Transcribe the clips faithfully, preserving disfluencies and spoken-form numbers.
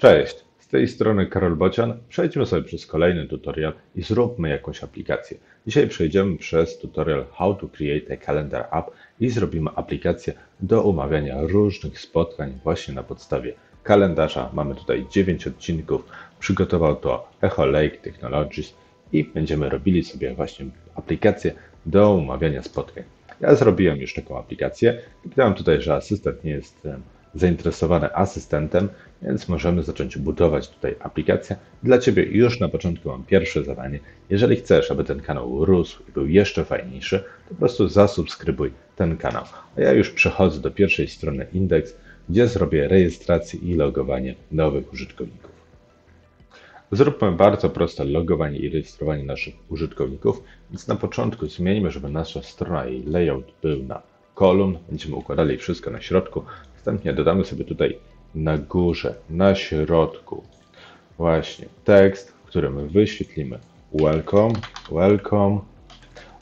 Cześć, z tej strony Karol Bocian. Przejdźmy sobie przez kolejny tutorial i zróbmy jakąś aplikację. Dzisiaj przejdziemy przez tutorial How to Create a Calendar App i zrobimy aplikację do umawiania różnych spotkań właśnie na podstawie kalendarza. Mamy tutaj dziewięć odcinków, przygotował to Echo Lake Technologies i będziemy robili sobie właśnie aplikację do umawiania spotkań. Ja zrobiłem już taką aplikację. Dodałem tutaj, że asystent nie jest zainteresowany asystentem, więc możemy zacząć budować tutaj aplikację. Dla Ciebie już na początku mam pierwsze zadanie. Jeżeli chcesz, aby ten kanał rósł i był jeszcze fajniejszy, to po prostu zasubskrybuj ten kanał. A ja już przechodzę do pierwszej strony indeks, gdzie zrobię rejestrację i logowanie nowych użytkowników. Zróbmy bardzo proste logowanie i rejestrowanie naszych użytkowników, więc na początku zmieńmy, żeby nasza strona i layout był na kolumn. Będziemy układali wszystko na środku. Następnie dodamy sobie tutaj na górze, na środku właśnie tekst, w którym wyświetlimy welcome, welcome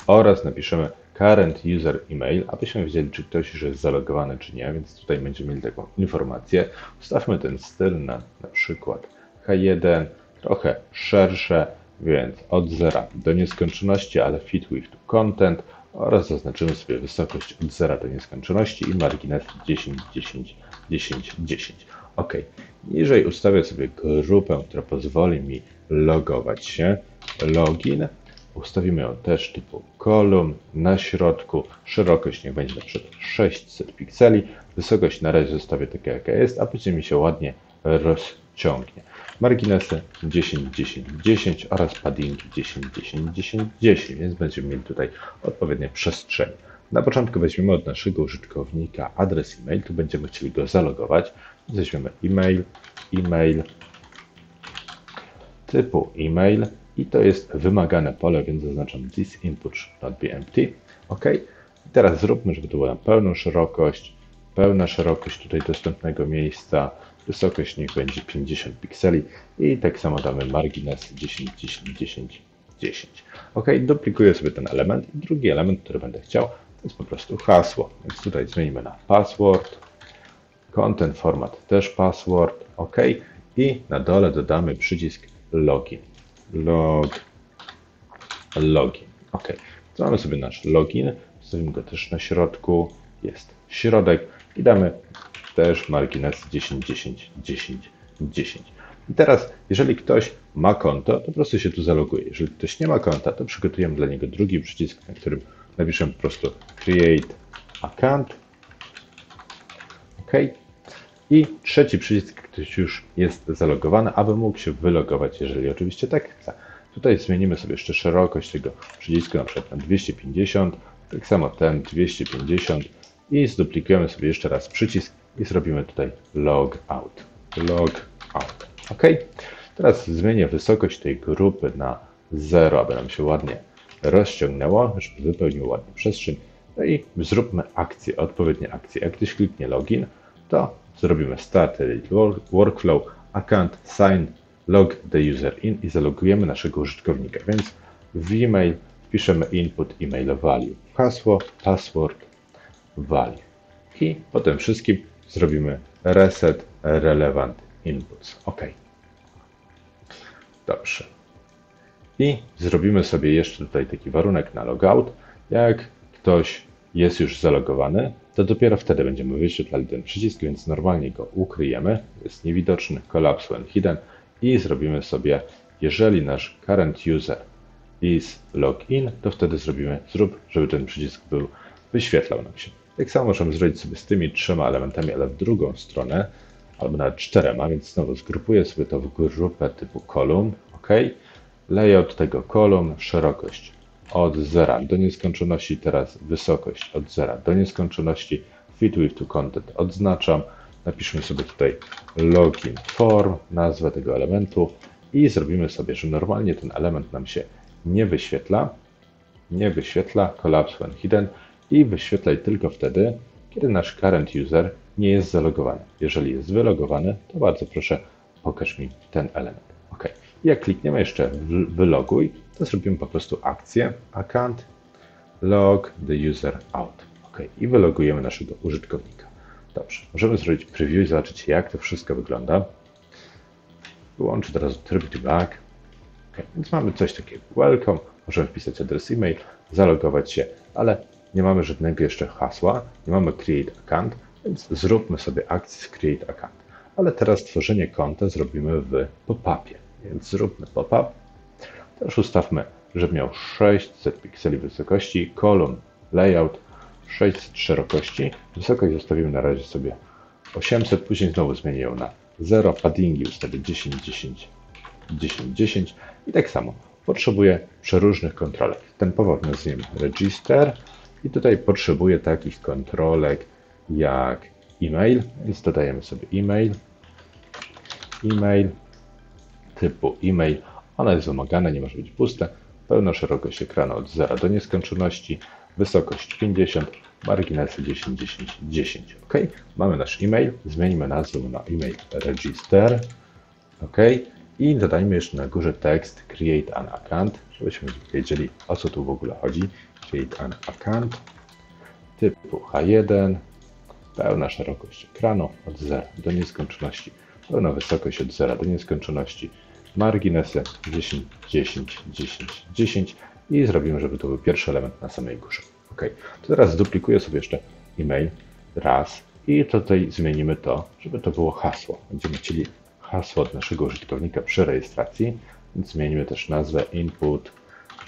oraz napiszemy current user email, abyśmy wiedzieli, czy ktoś już jest zalogowany, czy nie, więc tutaj będziemy mieli taką informację. Ustawmy ten styl na na przykład H jeden, trochę szersze, więc od zera do nieskończoności, ale fit with to content oraz zaznaczymy sobie wysokość od zera do nieskończoności i margines dziesięć, dziesięć, dziesięć, dziesięć. OK. Niżej ustawię sobie grupę, która pozwoli mi logować się. Login. Ustawimy ją też typu kolumn. Na środku szerokość niech będzie na przykład sześćset pikseli. Wysokość na razie zostawię taka, jaka jest, a później mi się ładnie rozciągnie. Marginesy dziesięć, dziesięć, dziesięć oraz paddingi dziesięć, dziesięć, dziesięć, dziesięć, więc będziemy mieli tutaj odpowiednie przestrzenie. Na początku weźmiemy od naszego użytkownika adres e-mail, tu będziemy chcieli go zalogować. Weźmiemy e-mail, e-mail, typu e-mail i to jest wymagane pole, więc zaznaczam this input should not be empty. OK. I teraz zróbmy, żeby to była pełna szerokość, pełna szerokość tutaj dostępnego miejsca. Wysokość niech będzie pięćdziesiąt pikseli i tak samo damy margines dziesięć, dziesięć, dziesięć, dziesięć. OK, duplikuję sobie ten element. Drugi element, który będę chciał, to jest po prostu hasło. Więc tutaj zmienimy na password, content format też password, OK. I na dole dodamy przycisk login, log, login, OK. Mamy sobie nasz login, wstawimy go też na środku, jest środek i damy też margines dziesięć, dziesięć, dziesięć, dziesięć. I teraz, jeżeli ktoś ma konto, to po prostu się tu zaloguje. Jeżeli ktoś nie ma konta, to przygotujemy dla niego drugi przycisk, na którym napiszemy po prostu create account. OK. I trzeci przycisk, ktoś już jest zalogowany, aby mógł się wylogować, jeżeli oczywiście tak chce. Tutaj zmienimy sobie jeszcze szerokość tego przycisku, na przykład na dwieście pięćdziesiąt, tak samo ten dwieście pięćdziesiąt i zduplikujemy sobie jeszcze raz przycisk i zrobimy tutaj log out, log out, OK. Teraz zmienię wysokość tej grupy na zero, aby nam się ładnie rozciągnęło, żeby wypełnił ładnie przestrzeń. No i zróbmy akcję, odpowiednie akcje. Jak ktoś kliknie login, to zrobimy start edit workflow, account, sign, log the user in i zalogujemy naszego użytkownika. Więc w e-mail wpiszemy input e-mail value, hasło, password, value. I potem wszystkim zrobimy reset relevant inputs. OK. Dobrze. I zrobimy sobie jeszcze tutaj taki warunek na logout. Jak ktoś jest już zalogowany, to dopiero wtedy będziemy wyświetlali ten przycisk, więc normalnie go ukryjemy. Jest niewidoczny, collapse when hidden. I zrobimy sobie, jeżeli nasz current user is login, to wtedy zrobimy zrób, żeby ten przycisk był wyświetlał nam się. Tak samo możemy zrobić sobie z tymi trzema elementami, ale w drugą stronę, albo nawet czterema, więc znowu zgrupuję sobie to w grupę typu kolumn, OK. Layout tego kolumn, szerokość od zera do nieskończoności, teraz wysokość od zera do nieskończoności, fit with to content odznaczam, napiszmy sobie tutaj login form, nazwę tego elementu i zrobimy sobie, że normalnie ten element nam się nie wyświetla, nie wyświetla, collapse when hidden, i wyświetlaj tylko wtedy, kiedy nasz current user nie jest zalogowany. Jeżeli jest wylogowany, to bardzo proszę pokaż mi ten element. OK. Jak klikniemy jeszcze w wyloguj, to zrobimy po prostu akcję account log the user out. OK. I wylogujemy naszego użytkownika. Dobrze. Możemy zrobić preview i zobaczyć, jak to wszystko wygląda. Wyłącz teraz tryb debug. Okay, więc mamy coś takiego. Welcome. Możemy wpisać adres e-mail, zalogować się, ale nie mamy żadnego jeszcze hasła, nie mamy create account, więc zróbmy sobie akcję z create account. Ale teraz tworzenie konta zrobimy w pop-upie, więc zróbmy pop-up. Też ustawmy, żeby miał sześćset pikseli wysokości, kolumn, layout, sześćset szerokości. Wysokość zostawimy na razie sobie osiemset, później znowu zmienię ją na zero, paddingi ustawię dziesięć, dziesięć, dziesięć, dziesięć i tak samo. Potrzebuję przeróżnych kontrolek. Ten powód nazwijmy register i tutaj potrzebuję takich kontrolek jak e-mail, więc dodajemy sobie e-mail, e-mail typu e-mail. Ona jest wymagana, nie może być puste. Pełna szerokość ekranu od zera do nieskończoności, wysokość pięćdziesiąt, marginesy dziesięć, dziesięć, dziesięć. OK, mamy nasz e-mail, zmienimy nazwę na e-mail register. OK. I dodajmy jeszcze na górze tekst create an account, żebyśmy wiedzieli, o co tu w ogóle chodzi. Create an account typu H jeden, pełna szerokość ekranu od zera do nieskończoności, pełna wysokość od zera do nieskończoności, marginesy dziesięć, dziesięć, dziesięć, dziesięć i zrobimy, żeby to był pierwszy element na samej górze. OK, to teraz duplikuję sobie jeszcze e-mail raz i tutaj zmienimy to, żeby to było hasło. Będziemy chcieli hasło od naszego użytkownika przy rejestracji, więc zmienimy też nazwę input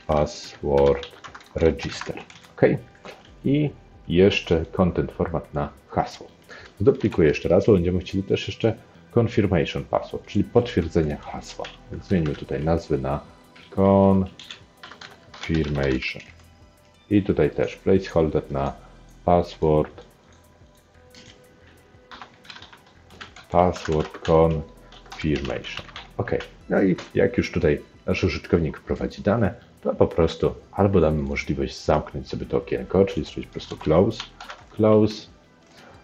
password register. OK. I jeszcze content format na hasło. Zduplikuję jeszcze raz, bo będziemy chcieli też jeszcze confirmation password, czyli potwierdzenie hasła. Więc zmienimy tutaj nazwy na confirmation. I tutaj też placeholder na password password con Confirmation. OK, no i jak już tutaj nasz użytkownik wprowadzi dane, to po prostu albo damy możliwość zamknąć sobie to okienko, czyli zrobić po prostu close, close,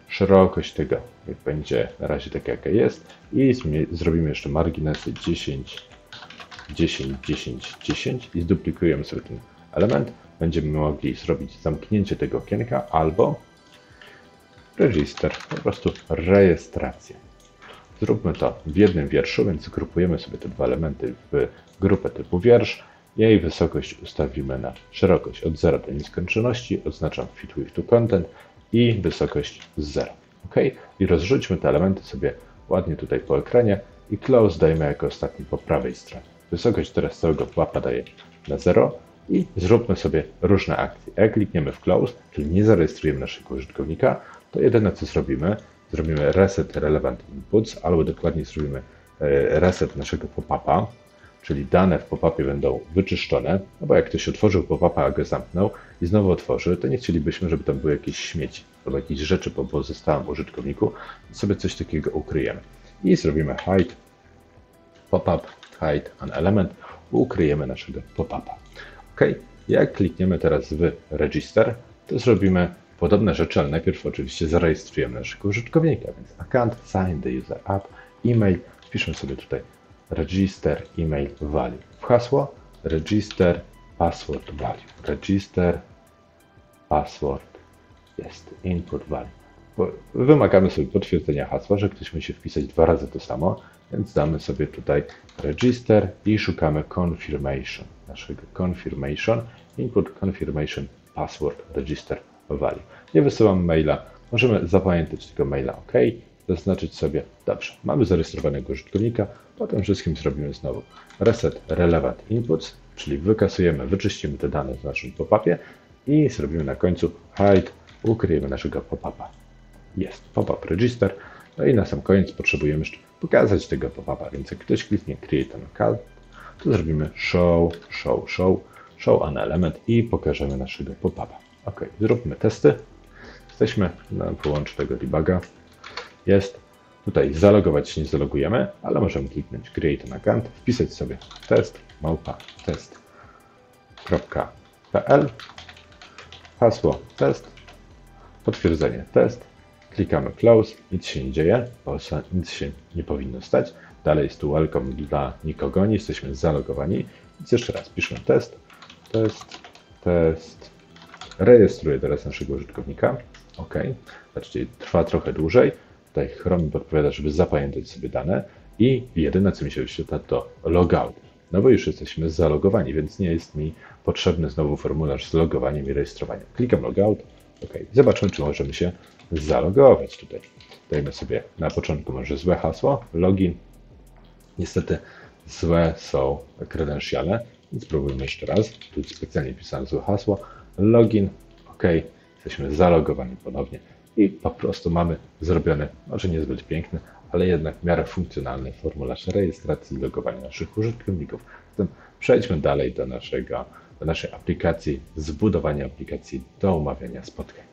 szerokość tego niech będzie na razie taka, jaka jest i zrobimy jeszcze marginesy dziesięć, dziesięć, dziesięć, dziesięć i zduplikujemy sobie ten element. Będziemy mogli zrobić zamknięcie tego okienka albo register, po prostu rejestrację. Zróbmy to w jednym wierszu, więc grupujemy sobie te dwa elementy w grupę typu wiersz. Jej wysokość ustawimy na szerokość od zera do nieskończoności, oznaczam fit with to content i wysokość zero. OK. I rozrzućmy te elementy sobie ładnie tutaj po ekranie i close dajmy jako ostatni po prawej stronie. Wysokość teraz całego pułapa daje na zero i zróbmy sobie różne akcje. Jak klikniemy w close, czyli nie zarejestrujemy naszego użytkownika, to jedyne co zrobimy, zrobimy reset relevant inputs, albo dokładnie zrobimy reset naszego pop-upa, czyli dane w pop-upie będą wyczyszczone, no bo jak ktoś otworzył pop-upa, a go zamknął i znowu otworzy, to nie chcielibyśmy, żeby tam były jakieś śmieci albo jakieś rzeczy po pozostałym użytkowniku, więc sobie coś takiego ukryjemy. I zrobimy hide pop-up, hide an element, ukryjemy naszego pop-upa. OK, jak klikniemy teraz w register, to zrobimy podobne rzeczy, ale najpierw oczywiście zarejestrujemy naszego użytkownika, więc account, sign the user up, e-mail, wpiszmy sobie tutaj register, e-mail, value, w hasło register, password, value, register, password, jest, input, value. Wymagamy sobie potwierdzenia hasła, że ktoś musi wpisać dwa razy to samo, więc damy sobie tutaj register i szukamy confirmation, naszego confirmation, input, confirmation, password, register, value. Nie wysyłam maila, możemy zapamiętać tego maila OK, zaznaczyć sobie, dobrze, mamy zarejestrowanego użytkownika, potem wszystkim zrobimy znowu reset relevant inputs, czyli wykasujemy, wyczyścimy te dane w naszym pop-upie i zrobimy na końcu hide, ukryjemy naszego pop-upa. Jest pop-up register, no i na sam koniec potrzebujemy jeszcze pokazać tego pop-upa, więc jak ktoś kliknie create an account, to zrobimy show, show, show, show an element i pokażemy naszego pop-upa. OK, zróbmy testy. Jesteśmy na połącz tego debuga. Jest. Tutaj zalogować się nie zalogujemy, ale możemy kliknąć create an account, wpisać sobie test, małpa, test kropka p l, hasło test, potwierdzenie test, klikamy close, nic się nie dzieje, bo nic się nie powinno stać. Dalej jest tu welcome dla nikogo, nie jesteśmy zalogowani. Więc jeszcze raz piszmy test, test, test. Rejestruję teraz naszego użytkownika. OK, znaczy trwa trochę dłużej. Tutaj Chrome mi podpowiada, żeby zapamiętać sobie dane i jedyne, co mi się wyświetla, to logout. No bo już jesteśmy zalogowani, więc nie jest mi potrzebny znowu formularz z logowaniem i rejestrowaniem. Klikam logout. OK. Zobaczmy, czy możemy się zalogować tutaj. Dajmy sobie na początku może złe hasło, login. Niestety złe są kredensiale, więc spróbujmy jeszcze raz. Tu specjalnie pisałem złe hasło, login. OK. Jesteśmy zalogowani ponownie i po prostu mamy zrobiony, może niezbyt piękny, ale jednak w miarę funkcjonalny formularz rejestracji i logowania naszych użytkowników. Zatem przejdźmy dalej do, naszego, do naszej aplikacji, zbudowania aplikacji do umawiania spotkań.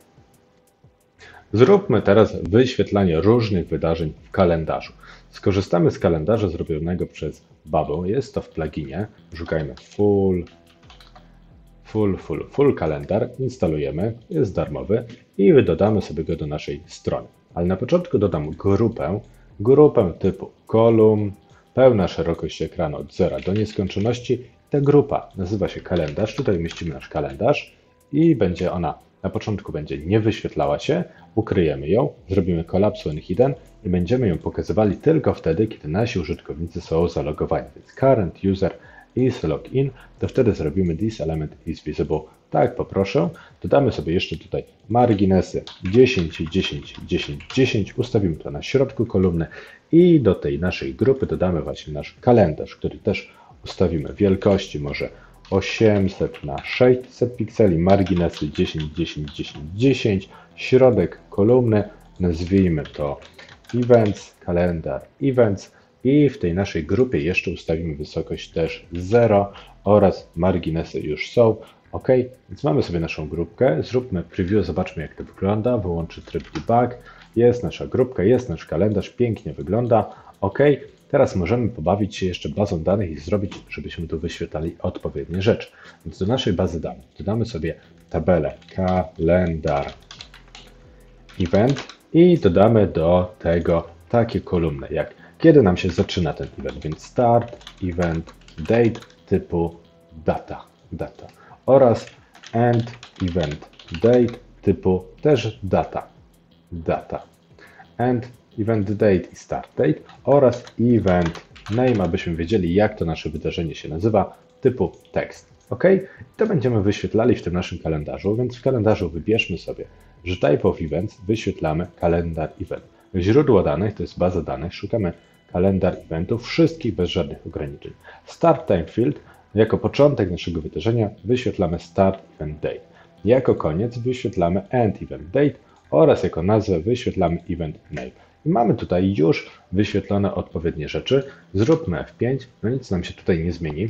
Zróbmy teraz wyświetlanie różnych wydarzeń w kalendarzu. Skorzystamy z kalendarza zrobionego przez Bubble. Jest to w pluginie. Szukajmy full, full, full, full kalendar. Instalujemy, jest darmowy i dodamy sobie go do naszej strony. Ale na początku dodam grupę, grupę typu kolumn, pełna szerokość ekranu od zera do nieskończoności. Ta grupa nazywa się kalendarz. Tutaj umieścimy nasz kalendarz i będzie ona na początku będzie nie wyświetlała się, ukryjemy ją, zrobimy collapse when hidden i będziemy ją pokazywali tylko wtedy, kiedy nasi użytkownicy są zalogowani. Więc current user is logged in, to wtedy zrobimy this element is visible. Tak, poproszę. Dodamy sobie jeszcze tutaj marginesy dziesięć, dziesięć, dziesięć, dziesięć. Ustawimy to na środku kolumny i do tej naszej grupy dodamy właśnie nasz kalendarz, który też ustawimy wielkości może osiemset na sześćset pikseli, marginesy dziesięć, dziesięć, dziesięć, dziesięć, środek kolumny, nazwijmy to events, kalendar events i w tej naszej grupie jeszcze ustawimy wysokość też zero oraz marginesy już są. OK, więc mamy sobie naszą grupkę, zróbmy preview, zobaczmy jak to wygląda, wyłączy tryb debug, jest nasza grupka, jest nasz kalendarz, pięknie wygląda. OK, teraz możemy pobawić się jeszcze bazą danych i zrobić, żebyśmy tu wyświetlali odpowiednie rzeczy. Więc do naszej bazy danych dodamy sobie tabelę kalendar event i dodamy do tego takie kolumny jak kiedy nam się zaczyna ten event, więc start event date typu data, data. Oraz end event date typu też data, data, end event date i start date oraz event name, abyśmy wiedzieli jak to nasze wydarzenie się nazywa, typu tekst. OK, to będziemy wyświetlali w tym naszym kalendarzu, więc w kalendarzu wybierzmy sobie, że type of events wyświetlamy kalendar event. Źródło danych to jest baza danych, szukamy kalendar eventów, wszystkich bez żadnych ograniczeń. Start time field. Jako początek naszego wydarzenia wyświetlamy Start Event Date. Jako koniec wyświetlamy End Event Date oraz jako nazwę wyświetlamy Event Name. I mamy tutaj już wyświetlone odpowiednie rzeczy. Zróbmy F pięć, no nic nam się tutaj nie zmieni,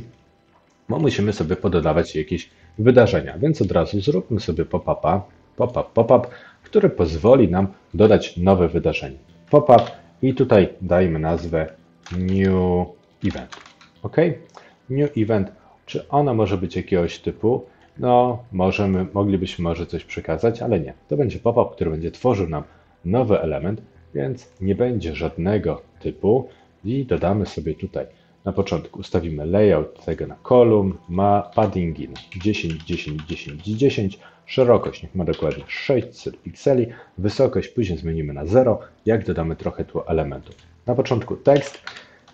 bo musimy sobie pododawać jakieś wydarzenia. Więc od razu zróbmy sobie pop-upa, pop-up, pop-up, który pozwoli nam dodać nowe wydarzenie. Pop-up i tutaj dajmy nazwę New Event. OK? New event, czy ona może być jakiegoś typu? No, możemy, moglibyśmy może coś przekazać, ale nie. To będzie pop-up, który będzie tworzył nam nowy element, więc nie będzie żadnego typu. I dodamy sobie tutaj na początku, ustawimy layout tego na kolumn, ma paddingi na dziesięć, dziesięć, dziesięć, dziesięć, szerokość niech ma dokładnie sześćset pikseli, wysokość później zmienimy na zero, jak dodamy trochę tu elementów. Na początku tekst,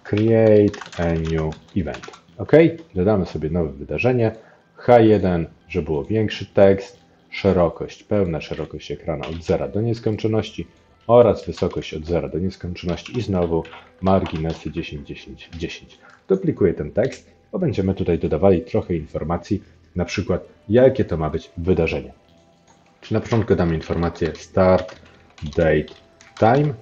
create a new event. OK, dodamy sobie nowe wydarzenie, H jeden, żeby było większy tekst, szerokość, pełna szerokość ekranu od zera do nieskończoności oraz wysokość od zera do nieskończoności i znowu marginesy dziesięć, dziesięć, dziesięć. Duplikuję ten tekst, bo będziemy tutaj dodawali trochę informacji, na przykład jakie to ma być wydarzenie. Czyli na początku damy informację start, date, time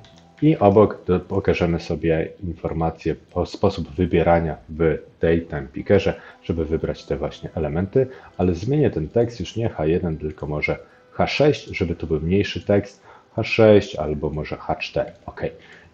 i obok pokażemy sobie informację po sposób wybierania w Daytime Pickerze, żeby wybrać te właśnie elementy, ale zmienię ten tekst już nie H jeden, tylko może H sześć, żeby to był mniejszy tekst, H sześć albo może H cztery. OK.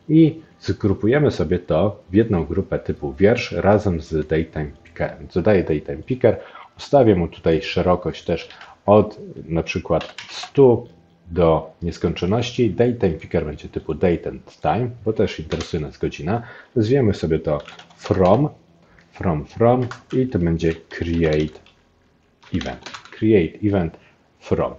I zgrupujemy sobie to w jedną grupę typu wiersz razem z Daytime Pickerem. Dodaję Daytime Picker, ustawię mu tutaj szerokość też od na przykład stu do nieskończoności. Daytime Picker będzie typu date and time, bo też interesuje nas godzina. Nazwiemy sobie to from, from, from i to będzie create event, create event from.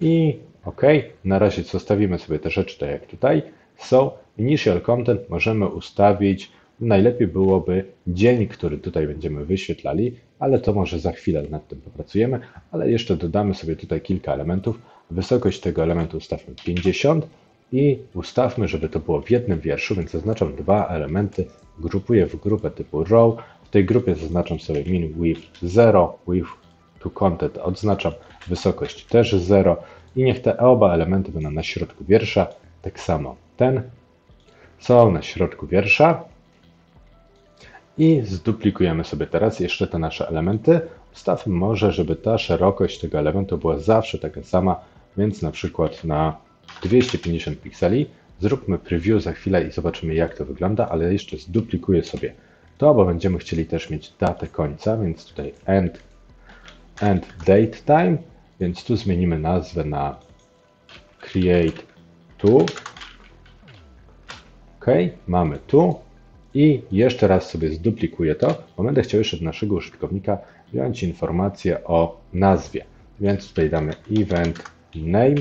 I OK, na razie zostawimy sobie te rzeczy tak jak tutaj. So Initial Content możemy ustawić, najlepiej byłoby dzień, który tutaj będziemy wyświetlali, ale to może za chwilę nad tym popracujemy, ale jeszcze dodamy sobie tutaj kilka elementów. Wysokość tego elementu ustawmy pięćdziesiąt i ustawmy, żeby to było w jednym wierszu, więc zaznaczam dwa elementy, grupuję w grupę typu row, w tej grupie zaznaczam sobie min width zero, width to content odznaczam, wysokość też zero i niech te oba elementy będą na środku wiersza, tak samo ten, są na środku wiersza. I zduplikujemy sobie teraz jeszcze te nasze elementy. Ustawmy może, żeby ta szerokość tego elementu była zawsze taka sama, więc na przykład na dwieście pięćdziesiąt pikseli. Zróbmy preview za chwilę i zobaczymy, jak to wygląda, ale jeszcze zduplikuję sobie to, bo będziemy chcieli też mieć datę końca, więc tutaj end, end date time, więc tu zmienimy nazwę na create to. Ok, mamy tu. I jeszcze raz sobie zduplikuję to, bo będę chciał jeszcze od naszego użytkownika wziąć informację o nazwie. Więc tutaj damy event name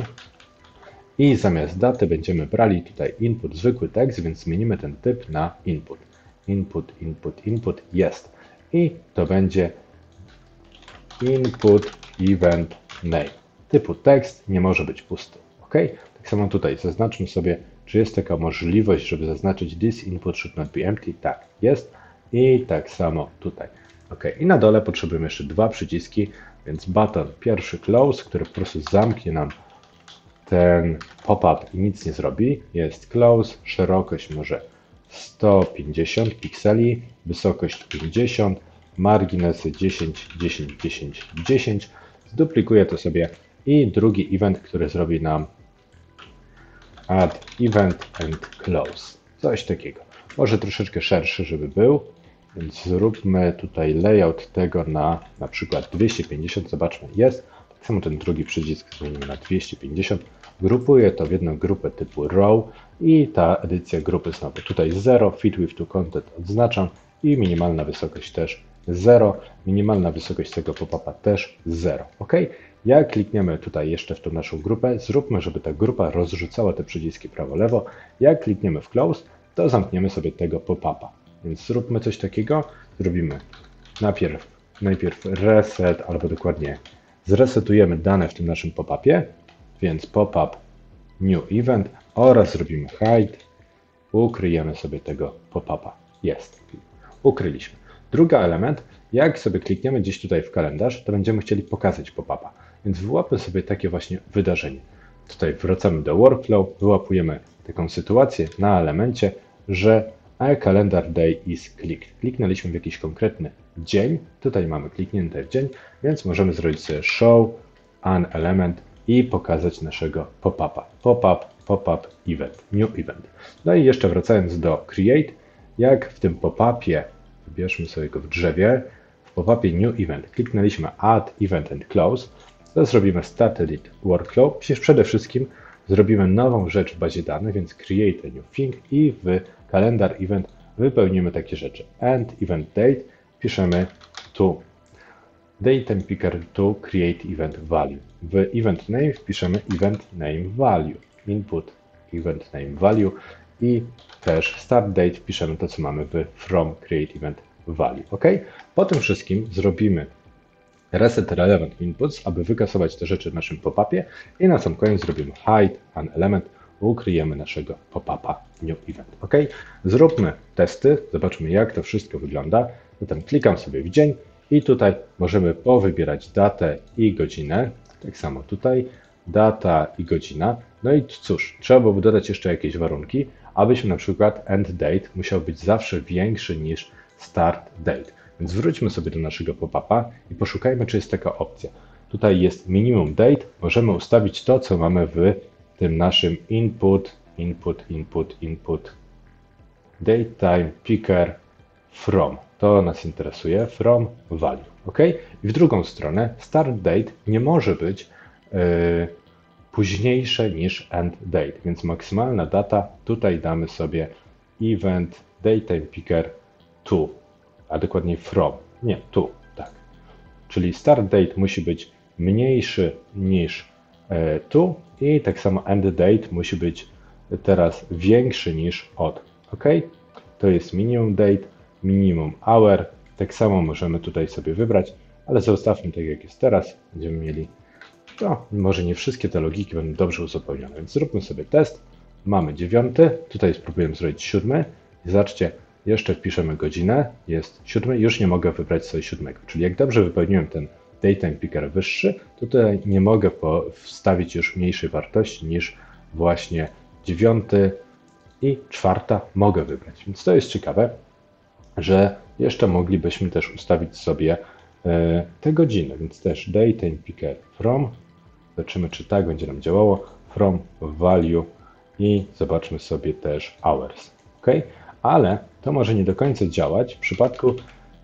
i zamiast daty będziemy brali tutaj input, zwykły tekst, więc zmienimy ten typ na input. Input, input, input, jest. I to będzie input event name. Typu tekst nie może być pusty. Ok? Tak samo tutaj zaznaczmy sobie, czy jest taka możliwość, żeby zaznaczyć this input should not be empty? Tak, jest. I tak samo tutaj. Ok, i na dole potrzebujemy jeszcze dwa przyciski, więc button pierwszy close, który po prostu zamknie nam ten pop-up i nic nie zrobi. Jest close, szerokość może sto pięćdziesiąt pikseli, wysokość pięćdziesiąt, marginesy dziesięć, dziesięć, dziesięć, dziesięć. Zduplikuję to sobie i drugi event, który zrobi nam add event and close. Coś takiego. Może troszeczkę szerszy, żeby był. Więc zróbmy tutaj layout tego na na przykład dwieście pięćdziesiąt. Zobaczmy, jest. Tak samo ten drugi przycisk zmienimy na dwieście pięćdziesiąt. Grupuję to w jedną grupę typu row i ta edycja grupy znowu tutaj zero. Fit with to content odznaczam i minimalna wysokość też zero. Minimalna wysokość tego pop-upa też zero. Ok? Jak klikniemy tutaj jeszcze w tą naszą grupę, zróbmy, żeby ta grupa rozrzucała te przyciski prawo-lewo. Jak klikniemy w close, to zamkniemy sobie tego pop-upa. Więc zróbmy coś takiego. Zrobimy najpierw, najpierw reset, albo dokładnie zresetujemy dane w tym naszym pop-upie. Więc pop-up new event oraz zrobimy hide. Ukryjemy sobie tego pop-upa. Jest. Ukryliśmy. Drugi element, jak sobie klikniemy gdzieś tutaj w kalendarz, to będziemy chcieli pokazać pop-upa. Więc wyłapmy sobie takie właśnie wydarzenie. Tutaj wracamy do workflow, wyłapujemy taką sytuację na elemencie, że a calendar day is clicked. Kliknęliśmy w jakiś konkretny dzień, tutaj mamy kliknięte w dzień, więc możemy zrobić sobie show an element i pokazać naszego pop-upa. Pop-up, pop-up, event, new event. No i jeszcze wracając do create, jak w tym pop-upie, wybierzmy sobie go w drzewie, w pop-upie new event kliknęliśmy add event and close, to zrobimy started workflow. Przecież przede wszystkim zrobimy nową rzecz w bazie danych, więc create a new thing i w kalendar event wypełnimy takie rzeczy. End event date piszemy to. Date and picker to create event value. W event name wpiszemy event name value. Input event name value i też start date wpiszemy to, co mamy w from create event value. Ok? Po tym wszystkim zrobimy reset relevant inputs, aby wykasować te rzeczy w naszym pop-upie i na sam koniec zrobimy hide an element, ukryjemy naszego pop-upa new event. Ok? Zróbmy testy, zobaczmy, jak to wszystko wygląda. Zatem klikam sobie w dzień i tutaj możemy powybierać datę i godzinę. Tak samo tutaj data i godzina. No i cóż, trzeba byłoby dodać jeszcze jakieś warunki, abyśmy na przykład end date musiał być zawsze większy niż start date. Więc wróćmy sobie do naszego pop-upa i poszukajmy, czy jest taka opcja. Tutaj jest minimum date, możemy ustawić to, co mamy w tym naszym input, input, input, input, date time, picker, from. To nas interesuje, from value, ok? I w drugą stronę start date nie może być yy, późniejsze niż end date, więc maksymalna data, tutaj damy sobie event, date time, picker, to. A dokładnie from, nie, tu, tak. Czyli start date musi być mniejszy niż e, tu i tak samo end date musi być teraz większy niż od. OK, to jest minimum date, minimum hour. Tak samo możemy tutaj sobie wybrać, ale zostawmy tak jak jest teraz. Będziemy mieli, no może nie wszystkie te logiki będą dobrze uzupełnione, więc zróbmy sobie test. Mamy dziewiąty, tutaj spróbujemy zrobić siódmy. Zobaczcie, jeszcze wpiszemy godzinę, jest siódmy, już nie mogę wybrać sobie siódmego. Czyli jak dobrze wypełniłem ten Daytime Picker wyższy, to tutaj nie mogę wstawić już mniejszej wartości niż właśnie dziewiąty i czwarta mogę wybrać. Więc to jest ciekawe, że jeszcze moglibyśmy też ustawić sobie te godziny, więc też Daytime Picker from, zobaczymy czy tak będzie nam działało, from value i zobaczmy sobie też hours, ok? Ale to może nie do końca działać w przypadku,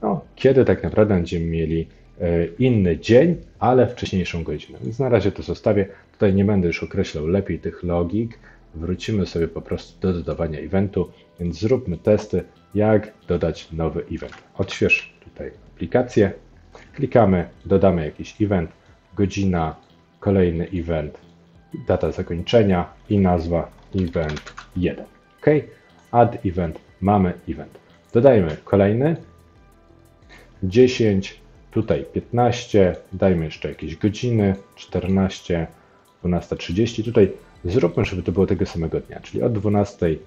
no, kiedy tak naprawdę będziemy mieli inny dzień, ale wcześniejszą godzinę. Więc na razie to zostawię. Tutaj nie będę już określał lepiej tych logik. Wrócimy sobie po prostu do dodawania eventu, więc zróbmy testy, jak dodać nowy event. Odśwież tutaj aplikację. Klikamy, dodamy jakiś event, godzina, kolejny event, data zakończenia i nazwa event jeden. OK. Add event, mamy event. Dodajmy kolejny, dziesięć, tutaj piętnaście, dajmy jeszcze jakieś godziny, czternasta, dwunasta trzydzieści. Tutaj zróbmy, żeby to było tego samego dnia, czyli od dwunastej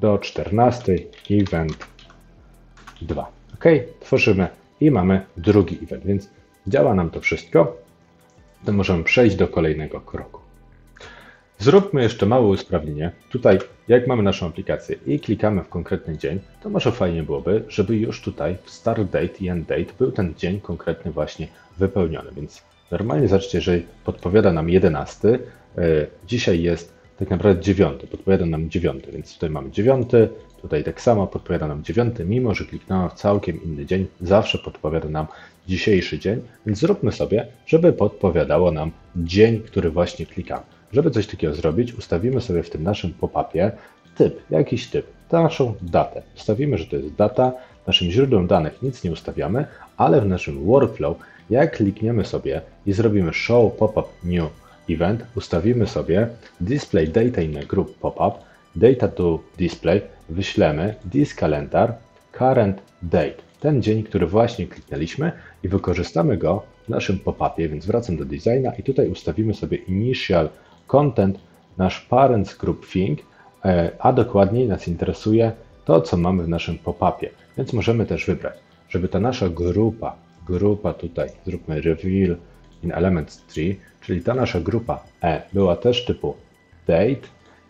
do czternastej event dwa. OK, tworzymy i mamy drugi event, więc działa nam to wszystko. To możemy przejść do kolejnego kroku. Zróbmy jeszcze małe usprawnienie. Tutaj, jak mamy naszą aplikację i klikamy w konkretny dzień, to może fajnie byłoby, żeby już tutaj w start date i end date był ten dzień konkretny właśnie wypełniony. Więc normalnie zobaczcie, że podpowiada nam jedenasty, dzisiaj jest tak naprawdę dziewiąty, podpowiada nam dziewiąty, więc tutaj mamy dziewiąty, tutaj tak samo podpowiada nam dziewiąty, mimo że kliknąłem w całkiem inny dzień, zawsze podpowiada nam dzisiejszy dzień, więc zróbmy sobie, żeby podpowiadało nam dzień, który właśnie klikamy. Żeby coś takiego zrobić, ustawimy sobie w tym naszym pop-upie typ, jakiś typ, naszą datę. Ustawimy, że to jest data, naszym źródłem danych nic nie ustawiamy, ale w naszym workflow, jak klikniemy sobie i zrobimy show pop-up new event, ustawimy sobie display data in a group pop-up, data to display, wyślemy this calendar, current date, ten dzień, który właśnie kliknęliśmy i wykorzystamy go w naszym pop-upie, więc wracam do designa i tutaj ustawimy sobie initial content, nasz parents group thing, a dokładniej nas interesuje to, co mamy w naszym pop-upie, więc możemy też wybrać, żeby ta nasza grupa, grupa tutaj, zróbmy reveal in elements three, czyli ta nasza grupa E była też typu date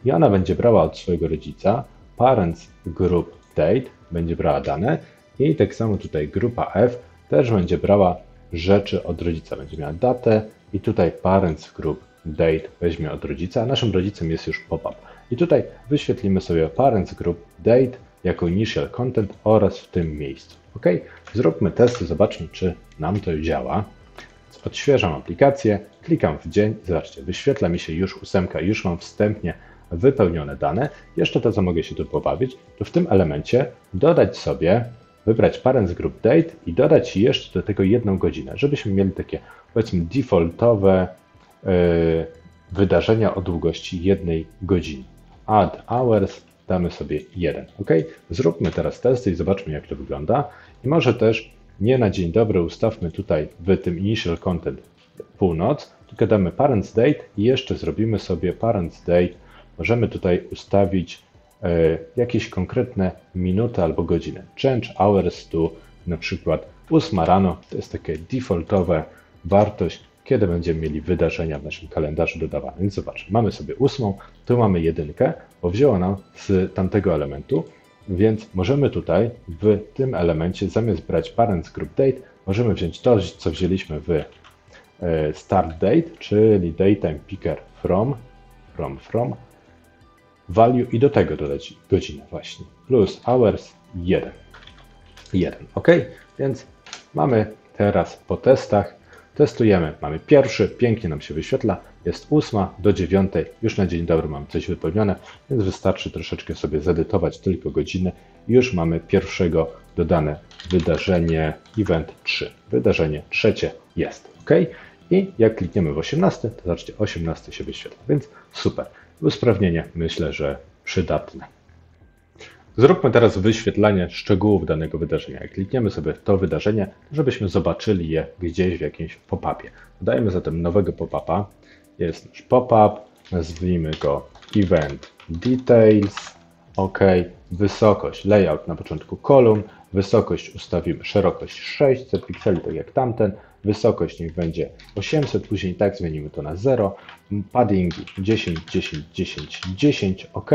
i ona będzie brała od swojego rodzica, parents group date będzie brała dane i tak samo tutaj grupa F też będzie brała rzeczy od rodzica, będzie miała datę i tutaj parents group date weźmie od rodzica, a naszym rodzicem jest już pop-up. I tutaj wyświetlimy sobie parents group date jako initial content oraz w tym miejscu. OK, zróbmy test, zobaczmy czy nam to działa. Odświeżam aplikację, klikam w dzień, zobaczcie, wyświetla mi się już ósemka, już mam wstępnie wypełnione dane. Jeszcze to, co mogę się tu pobawić, to w tym elemencie dodać sobie, wybrać parents group date i dodać jeszcze do tego jedną godzinę, żebyśmy mieli takie powiedzmy defaultowe wydarzenia o długości jednej godziny. Add hours, damy sobie jeden. OK, zróbmy teraz testy i zobaczmy jak to wygląda. I może też nie na dzień dobry ustawmy tutaj w tym initial content północ, tylko damy parents date i jeszcze zrobimy sobie parents date. Możemy tutaj ustawić jakieś konkretne minuty albo godziny. Change hours to na przykład ósma rano, to jest takie defaultowe wartość, kiedy będziemy mieli wydarzenia w naszym kalendarzu dodawane. Więc zobacz, mamy sobie ósmą, tu mamy jedynkę, bo wzięła nam z tamtego elementu, więc możemy tutaj w tym elemencie zamiast brać parents group date, możemy wziąć to, co wzięliśmy w start date, czyli daytime picker from, from, from, value i do tego dodać godzinę właśnie, plus hours jeden, jeden, OK, więc mamy teraz po testach, testujemy, mamy pierwszy, pięknie nam się wyświetla, jest ósma do dziewiątej, już na dzień dobry mamy coś wypełnione, więc wystarczy troszeczkę sobie zedytować tylko godziny i już mamy pierwszego dodane wydarzenie, event trzy, wydarzenie trzecie jest, OK. i jak klikniemy w osiemnasty, to zobaczcie, osiemnasty się wyświetla, więc super. Usprawnienie myślę, że przydatne. Zróbmy teraz wyświetlanie szczegółów danego wydarzenia. Klikniemy sobie w to wydarzenie, żebyśmy zobaczyli je gdzieś w jakimś pop-upie. Dodajmy zatem nowego pop-upa. Jest nasz pop-up, nazwijmy go Event Details. OK, wysokość, layout na początku kolumn, wysokość ustawimy, szerokość sześćset pikseli, tak jak tamten, wysokość niech będzie osiemset, później tak zmienimy to na zero, paddingi dziesięć, dziesięć, dziesięć, dziesięć, OK,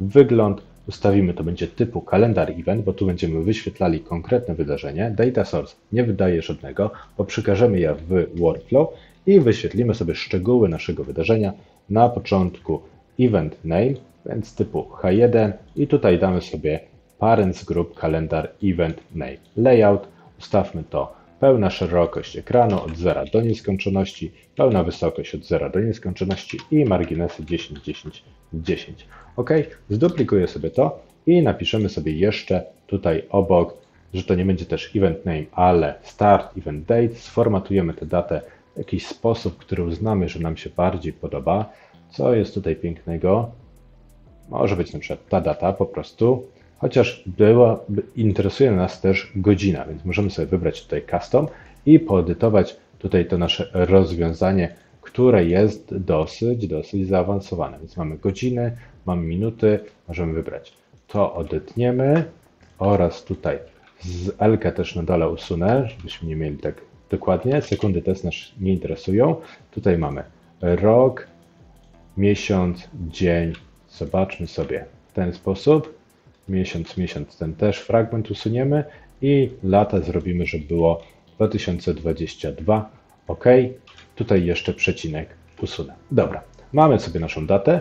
wygląd ustawimy to będzie typu kalendar event, bo tu będziemy wyświetlali konkretne wydarzenie, data source nie wydaje żadnego, bo przekażemy je w workflow i wyświetlimy sobie szczegóły naszego wydarzenia na początku event name, więc typu H jeden i tutaj damy sobie Parents Group Calendar Event Name Layout. Ustawmy to pełna szerokość ekranu od zera do nieskończoności, pełna wysokość od zera do nieskończoności i marginesy dziesięć, dziesięć, dziesięć. OK, zduplikuję sobie to i napiszemy sobie jeszcze tutaj obok, że to nie będzie też Event Name, ale Start Event Date. Sformatujemy tę datę w jakiś sposób, który uznamy, że nam się bardziej podoba. Co jest tutaj pięknego? Może być na przykład ta data po prostu, chociaż była, interesuje nas też godzina, więc możemy sobie wybrać tutaj custom i poedytować tutaj to nasze rozwiązanie, które jest dosyć, dosyć zaawansowane. Więc mamy godziny, mamy minuty, możemy wybrać. To odetniemy oraz tutaj z L-kę też na dole usunę, żebyśmy nie mieli tak dokładnie. Sekundy też nas nie interesują. Tutaj mamy rok, miesiąc, dzień. Zobaczmy sobie w ten sposób, miesiąc, miesiąc, ten też fragment usuniemy i lata zrobimy, żeby było dwa tysiące dwadzieścia dwa, OK, tutaj jeszcze przecinek usunę. Dobra, mamy sobie naszą datę,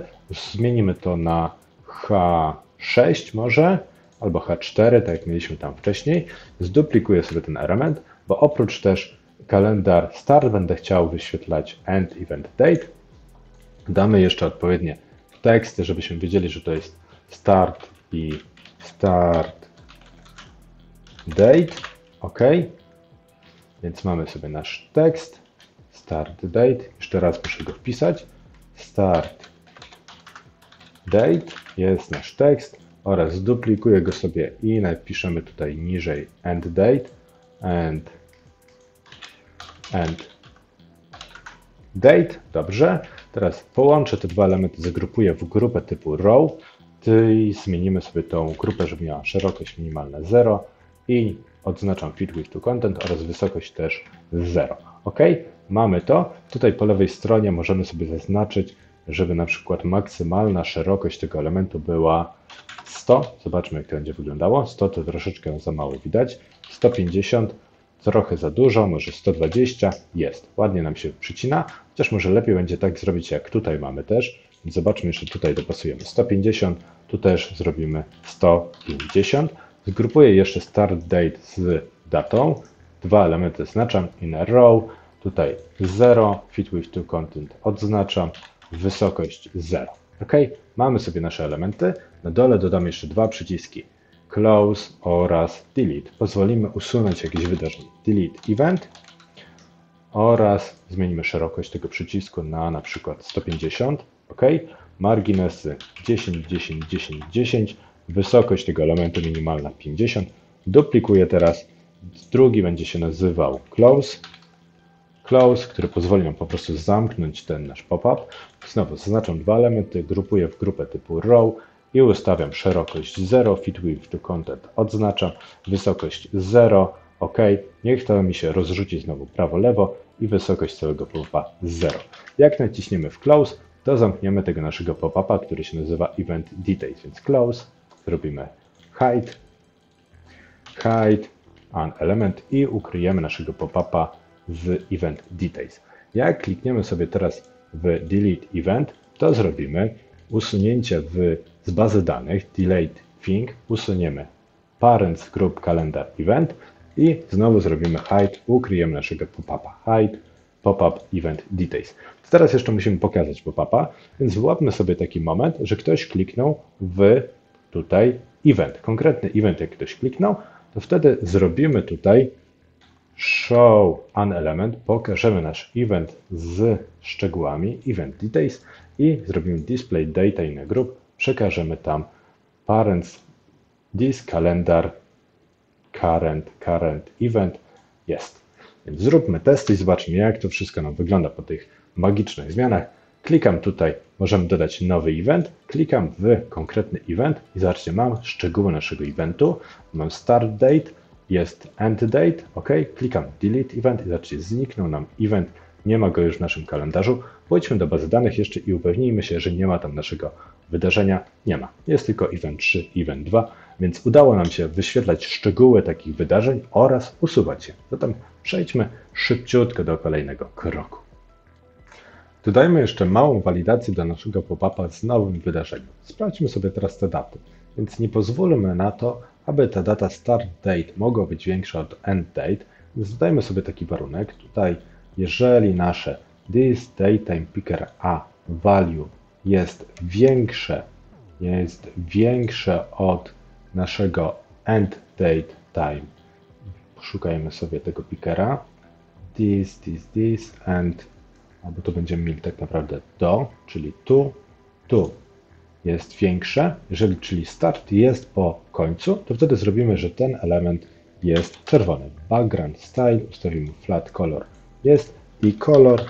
zmienimy to na H sześć może, albo H cztery, tak jak mieliśmy tam wcześniej, zduplikuję sobie ten element, bo oprócz też kalendar start będę chciał wyświetlać end event date, damy jeszcze odpowiednie teksty, żebyśmy wiedzieli, że to jest start i start date, OK, więc mamy sobie nasz tekst, start date, jeszcze raz muszę go wpisać, start date, jest nasz tekst oraz duplikuję go sobie i napiszemy tutaj niżej end date, end, end date, dobrze. Teraz połączę te dwa elementy, zagrupuję w grupę typu row i zmienimy sobie tą grupę, żeby miała szerokość minimalna zero i odznaczam fit width to content oraz wysokość też zero. OK, mamy to. Tutaj po lewej stronie możemy sobie zaznaczyć, żeby na przykład maksymalna szerokość tego elementu była sto. Zobaczmy, jak to będzie wyglądało. sto to troszeczkę za mało widać, sto pięćdziesiąt. Trochę za dużo, może sto dwadzieścia, jest, ładnie nam się przycina, chociaż może lepiej będzie tak zrobić, jak tutaj mamy też. Zobaczmy, jeszcze tutaj dopasujemy sto pięćdziesiąt, tu też zrobimy sto pięćdziesiąt. Zgrupuję jeszcze start date z datą, dwa elementy zaznaczam, in a row, tutaj zero, fit width to content odznaczam, wysokość zero. OK, mamy sobie nasze elementy, na dole dodam jeszcze dwa przyciski. Close oraz delete. Pozwolimy usunąć jakieś wydarzenie. Delete event oraz zmienimy szerokość tego przycisku na na przykład sto pięćdziesiąt. OK. Marginesy dziesięć, dziesięć, dziesięć, dziesięć. Wysokość tego elementu minimalna pięćdziesiąt. Duplikuję teraz. Drugi będzie się nazywał close. Close, który pozwoli nam po prostu zamknąć ten nasz pop-up. Znowu zaznaczam dwa elementy, grupuję w grupę typu row. I ustawiam szerokość zero, fit width to content odznaczam, wysokość zero, OK, niech to mi się rozrzuci znowu prawo-lewo i wysokość całego pop-upa zero. Jak naciśniemy w close, to zamkniemy tego naszego pop-upa, który się nazywa event details, więc close, zrobimy hide, hide an element i ukryjemy naszego pop-upa w event details. Jak klikniemy sobie teraz w delete event, to zrobimy usunięcie w, z bazy danych delete thing, usuniemy parents group calendar event i znowu zrobimy hide, ukryjemy naszego pop-upa, hide pop-up event details. Teraz jeszcze musimy pokazać pop-upa, więc wyłapmy sobie taki moment, że ktoś kliknął w tutaj event, konkretny event, jak ktoś kliknął, to wtedy zrobimy tutaj show an element, pokażemy nasz event z szczegółami, event details i zrobimy display data in a group, przekażemy tam parents this calendar current, current event jest. Więc zróbmy testy i zobaczmy, jak to wszystko nam wygląda po tych magicznych zmianach. Klikam tutaj, możemy dodać nowy event, klikam w konkretny event i zobaczcie, mam szczegóły naszego eventu, mam start date, jest end date, ok, klikam delete event i zobaczcie, zniknął nam event, nie ma go już w naszym kalendarzu. Pójdźmy do bazy danych jeszcze i upewnijmy się, że nie ma tam naszego wydarzenia, nie ma, jest tylko event trzy, event dwa, więc udało nam się wyświetlać szczegóły takich wydarzeń oraz usuwać je. Zatem przejdźmy szybciutko do kolejnego kroku. Dodajmy jeszcze małą walidację do naszego pop-upa z nowym wydarzeniem. Sprawdźmy sobie teraz te daty, więc nie pozwólmy na to, aby ta data start date mogła być większa od end date, więc dodajmy sobie taki warunek. Tutaj, jeżeli nasze this datetime picker a value jest większe, jest większe od naszego end date time, szukajmy sobie tego pickera, this, this, this, and albo to będziemy mieli tak naprawdę do, czyli tu, tu jest większe, jeżeli czyli start jest po końcu, to wtedy zrobimy, że ten element jest czerwony. Background style ustawimy flat color jest i kolor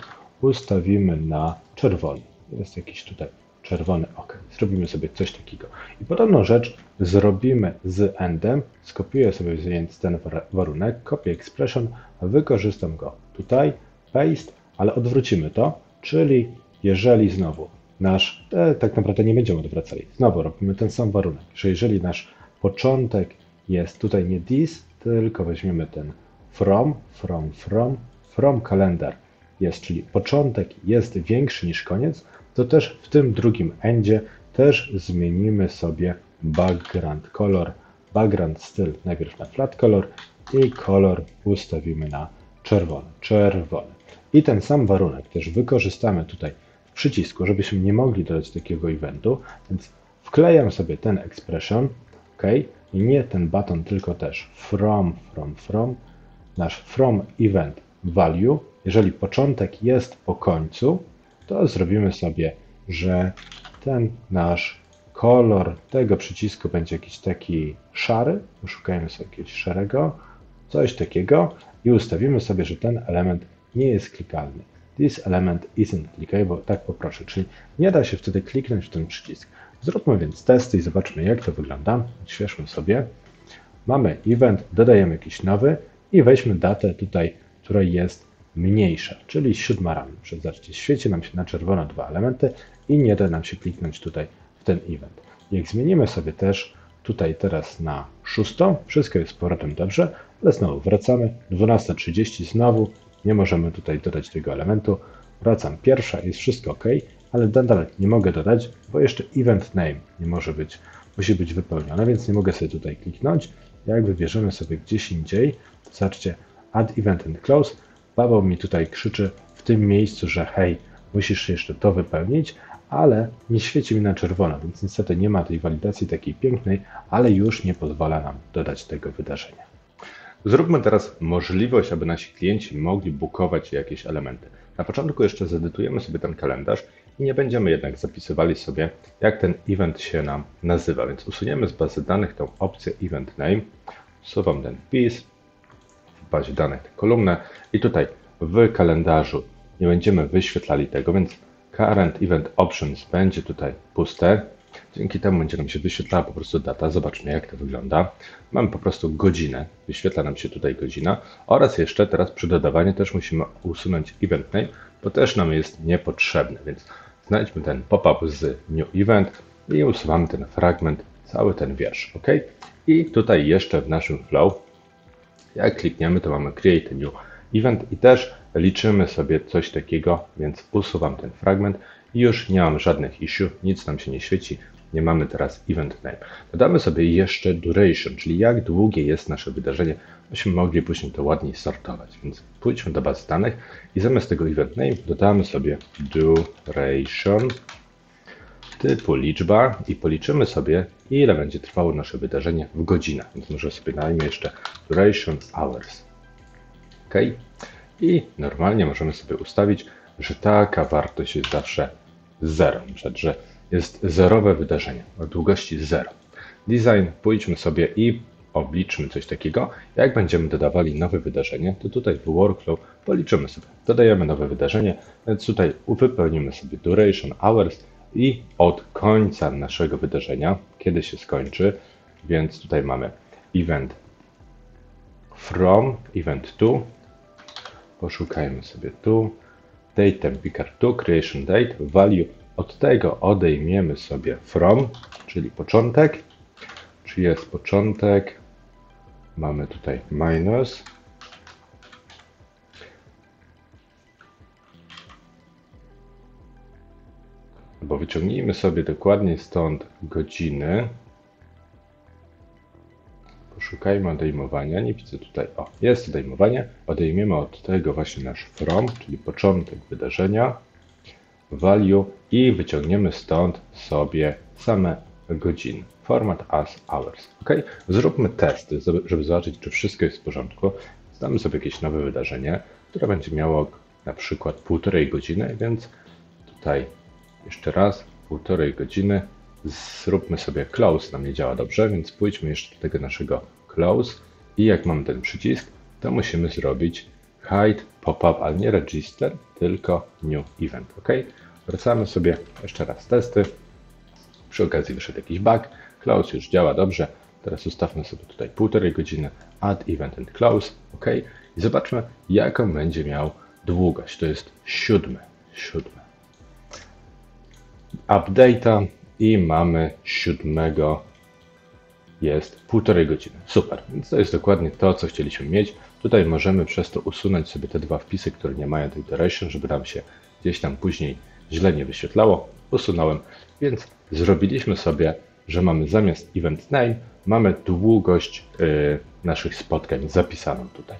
ustawimy na czerwony. Jest jakiś tutaj czerwony, ok. Zrobimy sobie coś takiego. I podobną rzecz zrobimy z endem, skopiuję sobie więc ten warunek, copy expression, wykorzystam go tutaj, paste, ale odwrócimy to, czyli jeżeli znowu nasz, e, tak naprawdę nie będziemy odwracali, znowu robimy ten sam warunek, że jeżeli nasz początek jest tutaj nie this, tylko weźmiemy ten from, from, from, from calendar jest, czyli początek jest większy niż koniec, to też w tym drugim endzie też zmienimy sobie background color, background styl najpierw na flat color i kolor ustawimy na czerwony, czerwony. I ten sam warunek też wykorzystamy tutaj w przycisku, żebyśmy nie mogli dodać takiego eventu, więc wklejam sobie ten expression, ok, i nie ten button, tylko też from, from, from, nasz from event value, jeżeli początek jest po końcu, to zrobimy sobie, że ten nasz kolor tego przycisku będzie jakiś taki szary, poszukajmy sobie jakiegoś szarego, coś takiego i ustawimy sobie, że ten element nie jest klikalny. This element isn't clickable, tak poproszę, czyli nie da się wtedy kliknąć w ten przycisk. Zróbmy więc testy i zobaczmy, jak to wygląda. Odświeżmy sobie. Mamy event, dodajemy jakiś nowy i weźmy datę tutaj, która jest mniejsza, czyli siódma rano. Zobaczcie, świeci nam się na czerwono dwa elementy i nie da nam się kliknąć tutaj w ten event. Jak zmienimy sobie też tutaj teraz na szóstą, wszystko jest z powrotem dobrze, ale znowu wracamy, dwunasta trzydzieści znowu, nie możemy tutaj dodać tego elementu. Wracam pierwsza, jest wszystko ok, ale nadal nie mogę dodać, bo jeszcze event name nie może być, musi być wypełnione, więc nie mogę sobie tutaj kliknąć. Jak wybierzemy sobie gdzieś indziej, to zobaczcie, add event and close. Bubble mi tutaj krzyczy w tym miejscu, że hej, musisz jeszcze to wypełnić, ale nie świeci mi na czerwono, więc niestety nie ma tej walidacji takiej pięknej, ale już nie pozwala nam dodać tego wydarzenia. Zróbmy teraz możliwość, aby nasi klienci mogli bukować jakieś elementy. Na początku jeszcze zedytujemy sobie ten kalendarz i nie będziemy jednak zapisywali sobie, jak ten event się nam nazywa, więc usuniemy z bazy danych tą opcję event name, usuwam ten wpis, w bazie danych tę kolumnę i tutaj w kalendarzu nie będziemy wyświetlali tego, więc current event options będzie tutaj puste. Dzięki temu będzie nam się wyświetlała po prostu data. Zobaczmy, jak to wygląda. Mamy po prostu godzinę. Wyświetla nam się tutaj godzina. Oraz jeszcze teraz przy dodawaniu też musimy usunąć event name, bo też nam jest niepotrzebny. Więc znajdźmy ten pop-up z new event i usuwamy ten fragment, cały ten wiersz. Ok? I tutaj jeszcze w naszym flow, jak klikniemy, to mamy create new event i też liczymy sobie coś takiego, więc usuwam ten fragment. I już nie mam żadnych issue, nic nam się nie świeci, nie mamy teraz event name. Dodamy sobie jeszcze duration, czyli jak długie jest nasze wydarzenie, byśmy mogli później to ładniej sortować. Więc pójdźmy do bazy danych i zamiast tego event name dodamy sobie duration typu liczba i policzymy sobie, ile będzie trwało nasze wydarzenie w godzinach. Więc może sobie dajmy jeszcze duration hours. OK. I normalnie możemy sobie ustawić, że taka wartość jest zawsze zero, że jest zerowe wydarzenie o długości zero. Design, pójdźmy sobie i obliczmy coś takiego. Jak będziemy dodawali nowe wydarzenie, to tutaj w workflow policzymy sobie. Dodajemy nowe wydarzenie, więc tutaj wypełnimy sobie duration hours i od końca naszego wydarzenia, kiedy się skończy, więc tutaj mamy event from, event to, poszukajmy sobie tu, date tempicar to, creation date, value, od tego odejmiemy sobie from, czyli początek, czy jest początek, mamy tutaj minus, bo wyciągnijmy sobie dokładnie stąd godziny, poszukajmy odejmowania, nie widzę tutaj, o, jest odejmowanie, odejmiemy od tego właśnie nasz from, czyli początek wydarzenia, value i wyciągniemy stąd sobie same godziny, format as hours, ok? Zróbmy testy, żeby zobaczyć, czy wszystko jest w porządku, znamy sobie jakieś nowe wydarzenie, które będzie miało na przykład półtorej godziny, więc tutaj jeszcze raz, półtorej godziny, zróbmy sobie close, nam nie działa dobrze, więc pójdźmy jeszcze do tego naszego close i jak mamy ten przycisk, to musimy zrobić hide pop-up, ale nie register, tylko new event, ok? Wracamy sobie jeszcze raz testy, przy okazji wyszedł jakiś bug, close już działa dobrze, teraz ustawmy sobie tutaj półtorej godziny, add event and close, ok? I zobaczmy, jaką będzie miał długość, to jest siódmy, siódmy. Update'a i mamy siódmego, jest półtorej godziny. Super, więc to jest dokładnie to, co chcieliśmy mieć. Tutaj możemy przez to usunąć sobie te dwa wpisy, które nie mają tej duration, żeby nam się gdzieś tam później źle nie wyświetlało. Usunąłem, więc zrobiliśmy sobie, że mamy zamiast event name, mamy długość yy, naszych spotkań zapisaną tutaj.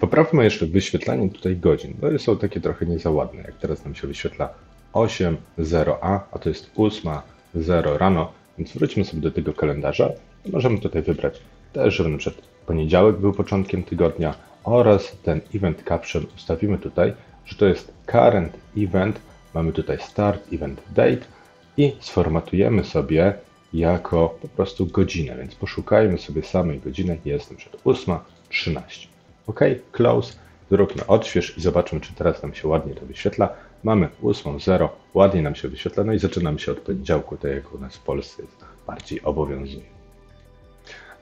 Poprawmy jeszcze wyświetlanie tutaj godzin, bo są takie trochę niezaładne, jak teraz nam się wyświetla osiem zero a, a to jest ósma zero rano, więc wróćmy sobie do tego kalendarza. Możemy tutaj wybrać też, żeby na przykład poniedziałek był początkiem tygodnia oraz ten event caption ustawimy tutaj, że to jest current event, mamy tutaj start event date i sformatujemy sobie jako po prostu godzinę, więc poszukajmy sobie samej godziny, jest na przykład ósma trzynaście. OK, close, zróbmy odśwież i zobaczmy, czy teraz nam się ładnie to wyświetla. Mamy ósma zero, ładnie nam się wyświetla, no i zaczynamy się od poniedziałku, tak jak u nas w Polsce jest bardziej obowiązuje.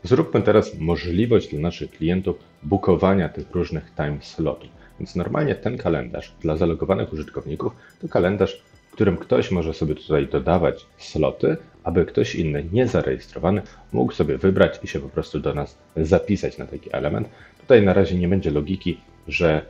Zróbmy teraz możliwość dla naszych klientów bukowania tych różnych time slotów. Więc normalnie ten kalendarz dla zalogowanych użytkowników to kalendarz, w którym ktoś może sobie tutaj dodawać sloty, aby ktoś inny, niezarejestrowany, mógł sobie wybrać i się po prostu do nas zapisać na taki element. Tutaj na razie nie będzie logiki, że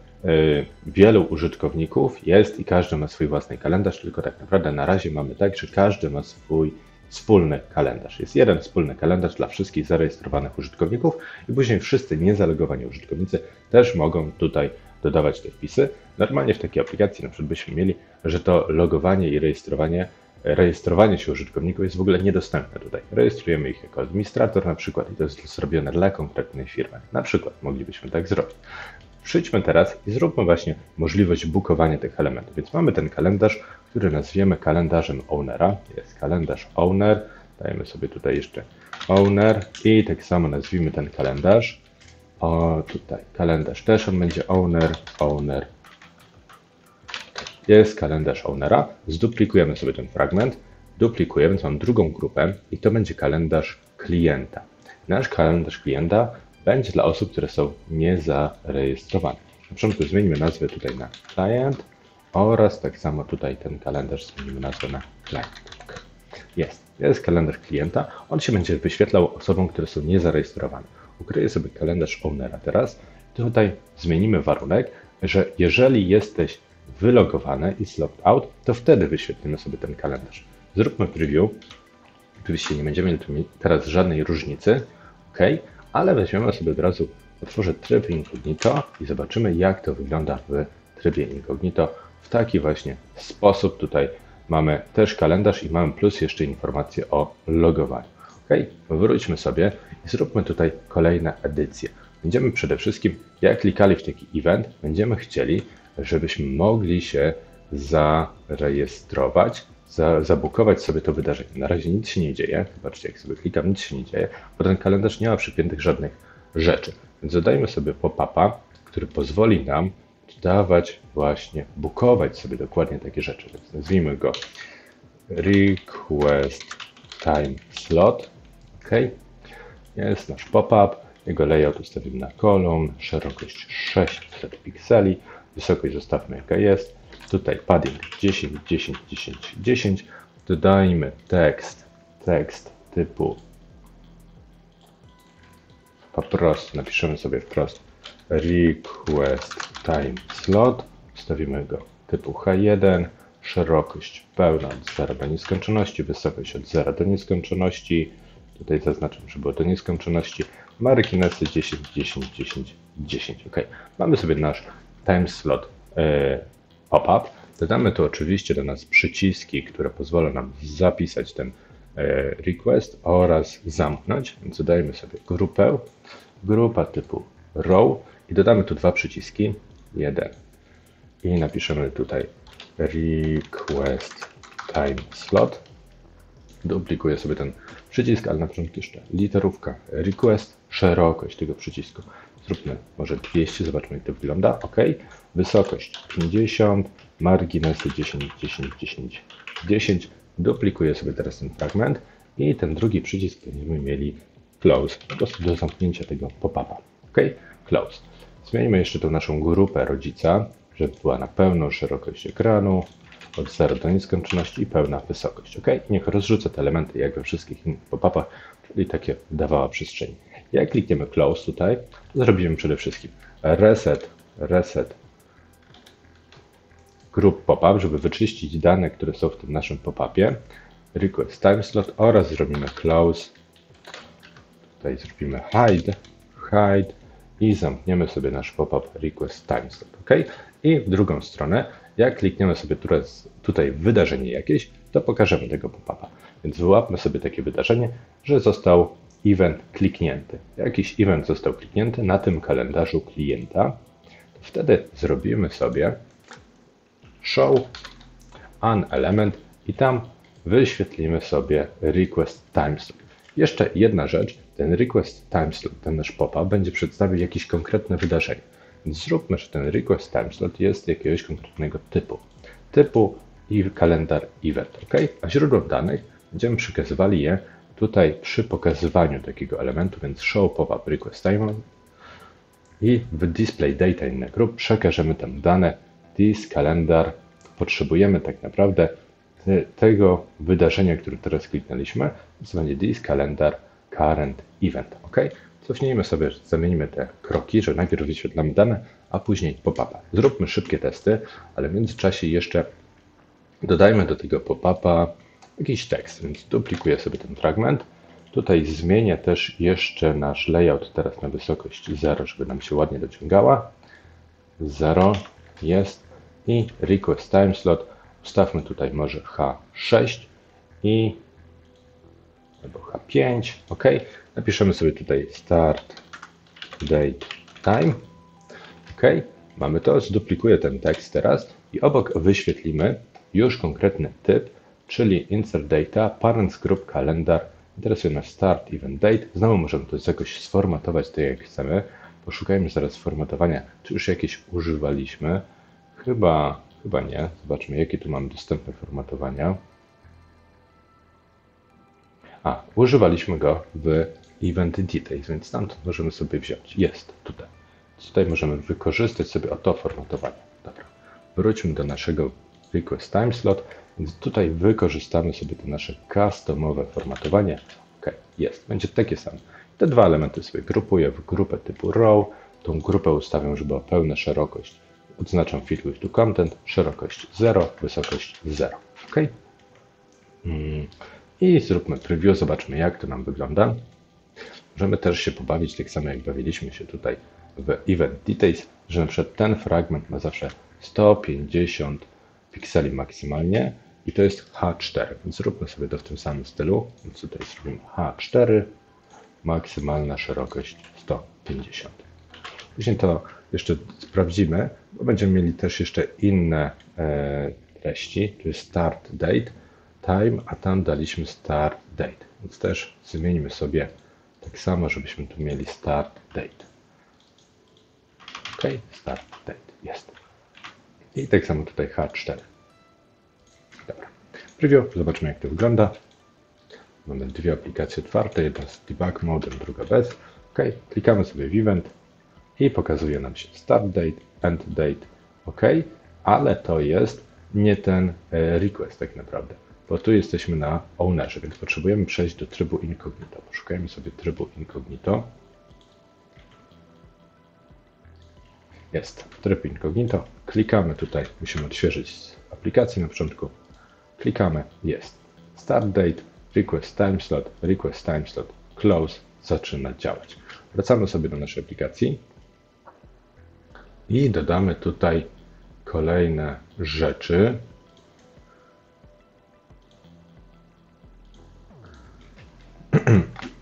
wielu użytkowników jest i każdy ma swój własny kalendarz, tylko tak naprawdę na razie mamy tak, że każdy ma swój wspólny kalendarz. Jest jeden wspólny kalendarz dla wszystkich zarejestrowanych użytkowników i później wszyscy niezalogowani użytkownicy też mogą tutaj dodawać te wpisy. Normalnie w takiej aplikacji na przykład byśmy mieli, że to logowanie i rejestrowanie rejestrowanie się użytkowników jest w ogóle niedostępne tutaj. Rejestrujemy ich jako administrator na przykład i to jest zrobione dla konkretnej firmy. Na przykład moglibyśmy tak zrobić. Przyjdźmy teraz i zróbmy właśnie możliwość bukowania tych elementów. Więc mamy ten kalendarz, który nazwiemy kalendarzem ownera. Jest kalendarz owner, dajmy sobie tutaj jeszcze owner i tak samo nazwijmy ten kalendarz. O, tutaj kalendarz też, on będzie owner, owner. Jest kalendarz ownera, zduplikujemy sobie ten fragment, duplikujemy, więc mam drugą grupę i to będzie kalendarz klienta. Nasz kalendarz klienta będzie dla osób, które są niezarejestrowane. Na początku zmienimy nazwę tutaj na client oraz tak samo tutaj ten kalendarz zmienimy nazwę na client. Jest, jest kalendarz klienta, on się będzie wyświetlał osobom, które są niezarejestrowane. Ukryję sobie kalendarz ownera teraz. Tutaj zmienimy warunek, że jeżeli jesteś wylogowany i logged out, to wtedy wyświetlimy sobie ten kalendarz. Zróbmy preview. Oczywiście nie będziemy mieli teraz żadnej różnicy. OK. Ale weźmiemy sobie od razu, otworzę tryb incognito i zobaczymy, jak to wygląda w trybie incognito. W taki właśnie sposób tutaj mamy też kalendarz i mamy plus jeszcze informacje o logowaniu. OK, wróćmy sobie i zróbmy tutaj kolejne edycje. Będziemy przede wszystkim, jak klikali w taki event, będziemy chcieli, żebyśmy mogli się zarejestrować, za, zabukować sobie to wydarzenie. Na razie nic się nie dzieje, zobaczcie, jak sobie klikam, nic się nie dzieje, bo ten kalendarz nie ma przypiętych żadnych rzeczy. Więc dodajmy sobie pop-upa, który pozwoli nam dawać właśnie, bukować sobie dokładnie takie rzeczy. Więc nazwijmy go request time slot. OK. Jest nasz pop-up. Jego layout ustawimy na kolumn, szerokość sześćset pikseli, wysokość zostawmy jaka jest. Tutaj padding dziesięć, dziesięć, dziesięć, dziesięć. Dodajmy tekst, tekst typu po prostu, napiszemy sobie wprost request time slot, ustawimy go typu H jeden, szerokość pełna od zera do nieskończoności, wysokość od zera do nieskończoności, tutaj zaznaczam, że było do nieskończoności, marginesy dziesięć, dziesięć, dziesięć, dziesięć. OK. Mamy sobie nasz time slot yy, pop-up. Dodamy tu oczywiście do nas przyciski, które pozwolą nam zapisać ten yy, request oraz zamknąć. Więc dodajmy sobie grupę, grupa typu row i dodamy tu dwa przyciski, jeden i napiszemy tutaj request time slot. Duplikuję sobie ten przycisk, ale na początku jeszcze literówka request, szerokość tego przycisku. Zróbmy może dwieście, zobaczmy jak to wygląda. OK. Wysokość pięćdziesiąt, marginesy dziesięć, dziesięć, dziesięć, dziesięć. Duplikuję sobie teraz ten fragment i ten drugi przycisk będziemy mieli close, po prostu do zamknięcia tego pop-upa. OK. Close. Zmienimy jeszcze tą naszą grupę rodzica, żeby była na pełną szerokość ekranu, od zera do nieskończoności i pełna wysokość. OK. Niech rozrzuca te elementy jak we wszystkich innych pop-upach, czyli takie dawała przestrzeń. Jak klikniemy close tutaj, zrobimy przede wszystkim reset, reset group pop-up, żeby wyczyścić dane, które są w tym naszym pop-upie, request time slot oraz zrobimy close, tutaj zrobimy hide, hide i zamkniemy sobie nasz pop-up request time slot. OK. I w drugą stronę, jak klikniemy sobie tutaj wydarzenie jakieś, to pokażemy tego pop-upa. Więc wyłapmy sobie takie wydarzenie, że został event kliknięty. Jakiś event został kliknięty na tym kalendarzu klienta. Wtedy zrobimy sobie show an element i tam wyświetlimy sobie request timeslot. Jeszcze jedna rzecz, ten request timeslot, ten nasz pop-up będzie przedstawił jakieś konkretne wydarzenie. Zróbmy, że ten request timeslot jest jakiegoś konkretnego typu. Typu i kalendar event. OK? A źródłem danych będziemy przekazywali je tutaj przy pokazywaniu takiego elementu, więc show pop-up request time i w display data in a group przekażemy tam dane this calendar. Potrzebujemy tak naprawdę te, tego wydarzenia, które teraz kliknęliśmy, to będzie this calendar current event. OK? Cofnijmy sobie, zamienimy te kroki, że najpierw wyświetlamy dane, a później pop-upa. Zróbmy szybkie testy, ale w międzyczasie jeszcze dodajmy do tego pop-upa jakiś tekst, więc duplikuję sobie ten fragment. Tutaj zmienię też jeszcze nasz layout teraz na wysokość zero, żeby nam się ładnie dociągała. zero jest i request time slot ustawmy tutaj może H sześć i albo H pięć. OK. Napiszemy sobie tutaj start date time. OK. Mamy to. Zduplikuję ten tekst teraz i obok wyświetlimy już konkretny typ, czyli insert data, parents group calendar, interesuje nas start event date. Znowu możemy to jakoś sformatować tak jak chcemy. Poszukajmy zaraz formatowania, czy już jakieś używaliśmy. Chyba, chyba nie. Zobaczmy, jakie tu mamy dostępne formatowania. A, używaliśmy go w event details, więc stamtąd możemy sobie wziąć. Jest tutaj. Tutaj możemy wykorzystać sobie o to formatowanie. Dobra. Wróćmy do naszego request time slot. Więc tutaj wykorzystamy sobie to nasze customowe formatowanie. OK, jest, będzie takie samo. Te dwa elementy sobie grupuję w grupę typu row. Tą grupę ustawiam, żeby była pełna szerokość. Odznaczam fit with to content, szerokość zero, wysokość zero. OK. I zróbmy preview, zobaczmy jak to nam wygląda. Możemy też się pobawić tak samo jak bawiliśmy się tutaj w event details, że na przykład ten fragment ma zawsze sto pięćdziesiąt pikseli maksymalnie i to jest H cztery, więc zróbmy sobie to w tym samym stylu, więc tutaj zrobimy H cztery, maksymalna szerokość sto pięćdziesiąt. Później to jeszcze sprawdzimy, bo będziemy mieli też jeszcze inne treści, czyli start date, time, a tam daliśmy start date. Więc też zmienimy sobie tak samo, żebyśmy tu mieli start date. OK, start date, jest. I tak samo tutaj H cztery. Dobra. Preview, zobaczmy jak to wygląda. Mamy dwie aplikacje otwarte, jedna z debug mode, druga bez. OK, klikamy sobie w event i pokazuje nam się start date, end date. OK, ale to jest nie ten request tak naprawdę, bo tu jesteśmy na ownerze, więc potrzebujemy przejść do trybu incognito. Poszukajmy sobie trybu incognito. Jest tryb incognito. Klikamy tutaj, musimy odświeżyć aplikację na początku. Klikamy, jest start date, request time slot, request time slot, close, zaczyna działać. Wracamy sobie do naszej aplikacji i dodamy tutaj kolejne rzeczy.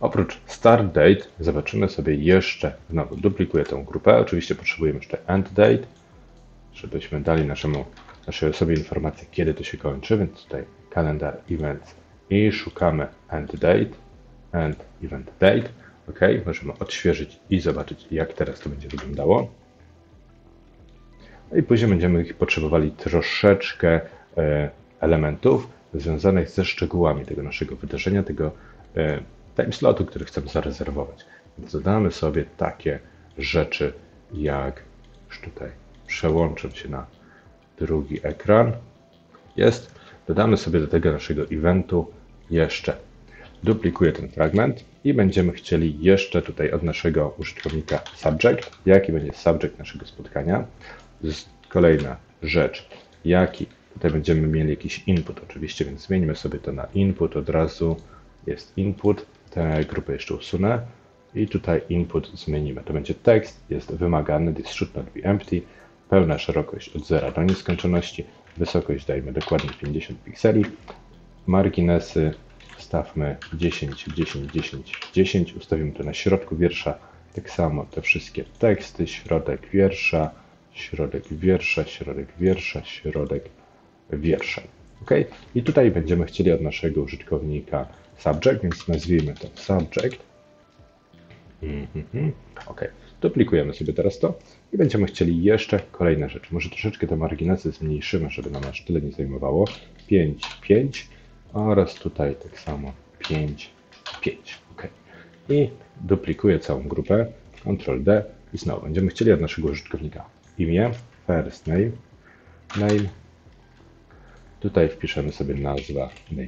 Oprócz start date zobaczymy sobie jeszcze, znowu duplikuję tą grupę, oczywiście potrzebujemy jeszcze end date, żebyśmy dali naszemu, naszej osobie informację, kiedy to się kończy, więc tutaj calendar events i szukamy end date, end event date. OK, możemy odświeżyć i zobaczyć, jak teraz to będzie wyglądało. I później będziemy potrzebowali troszeczkę elementów związanych ze szczegółami tego naszego wydarzenia, tego time slotu, który chcemy zarezerwować. Dodamy sobie takie rzeczy, jak już tutaj przełączę się na drugi ekran. Jest. Dodamy sobie do tego naszego eventu jeszcze. Duplikuję ten fragment i będziemy chcieli jeszcze tutaj od naszego użytkownika subject, jaki będzie subject naszego spotkania. Kolejna rzecz, jaki tutaj będziemy mieli jakiś input oczywiście, więc zmienimy sobie to na input od razu. Jest input, tę grupę jeszcze usunę i tutaj input zmienimy. To będzie tekst, jest wymagany, this should not be empty, pełna szerokość od zera do nieskończoności, wysokość dajmy dokładnie pięćdziesiąt pikseli, marginesy stawmy dziesięć, dziesięć, dziesięć, dziesięć, ustawimy to na środku wiersza, tak samo te wszystkie teksty, środek wiersza, środek wiersza, środek wiersza, środek wiersza. OK? I tutaj będziemy chcieli od naszego użytkownika subject, więc nazwijmy to subject. Mm-hmm. OK. Duplikujemy sobie teraz to i będziemy chcieli jeszcze kolejne rzeczy. Może troszeczkę te marginesy zmniejszymy, żeby nam aż tyle nie zajmowało. pięć, pięć oraz tutaj tak samo pięć, pięć. OK. I duplikuję całą grupę. Ctrl D i znowu będziemy chcieli od naszego użytkownika imię, first name, name. Tutaj wpiszemy sobie nazwę name.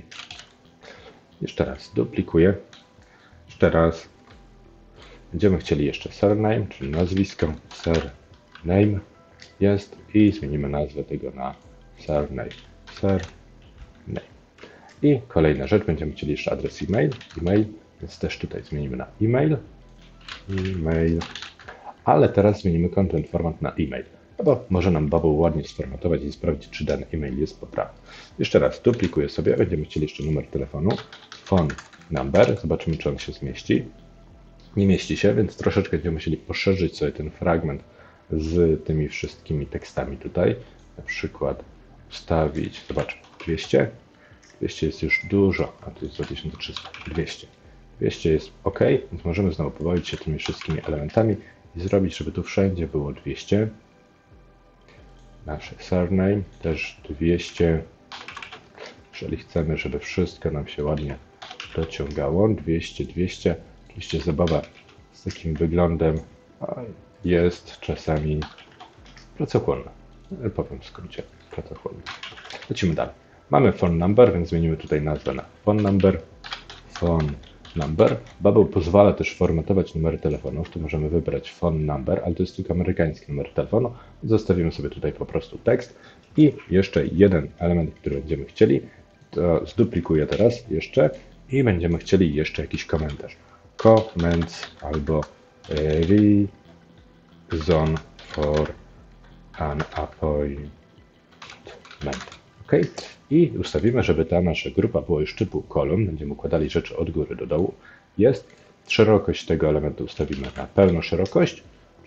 Jeszcze raz duplikuję. Jeszcze raz. Będziemy chcieli jeszcze surname, czyli nazwisko. Surname jest i zmienimy nazwę tego na surname. Surname. I kolejna rzecz, będziemy chcieli jeszcze adres e-mail. E-mail, więc też tutaj zmienimy na e-mail. E-mail. Ale teraz zmienimy content format na e-mail, no bo może nam Bubble ładnie sformatować i sprawdzić, czy dany e-mail jest poprawny. Jeszcze raz duplikuję sobie, będziemy chcieli jeszcze numer telefonu, phone number, zobaczymy, czy on się zmieści. Nie mieści się, więc troszeczkę będziemy musieli poszerzyć sobie ten fragment z tymi wszystkimi tekstami tutaj. Na przykład ustawić, zobaczmy, dwieście, dwieście jest już dużo, a tu jest dwa tysiące trzysta, dwieście, dwieście jest OK, więc możemy znowu pobawić się tymi wszystkimi elementami i zrobić, żeby tu wszędzie było dwieście. Nasze surname też dwieście. Jeżeli chcemy, żeby wszystko nam się ładnie dociągało. dwieście, dwieście. Oczywiście zabawa z takim wyglądem jest czasami pracochłonna. Powiem w skrócie pracochłonna. Lecimy dalej. Mamy phone number, więc zmienimy tutaj nazwę na phone number. Phone number. Bubble pozwala też formatować numery telefonów. Tu możemy wybrać phone number, ale to jest tylko amerykański numer telefonu. Zostawimy sobie tutaj po prostu tekst. I jeszcze jeden element, który będziemy chcieli, to zduplikuję teraz jeszcze i będziemy chcieli jeszcze jakiś komentarz. Comments albo reason for an appointment. OK. I ustawimy, żeby ta nasza grupa była już typu kolumn. Będziemy układali rzeczy od góry do dołu. Jest. Szerokość tego elementu ustawimy na pełną szerokość.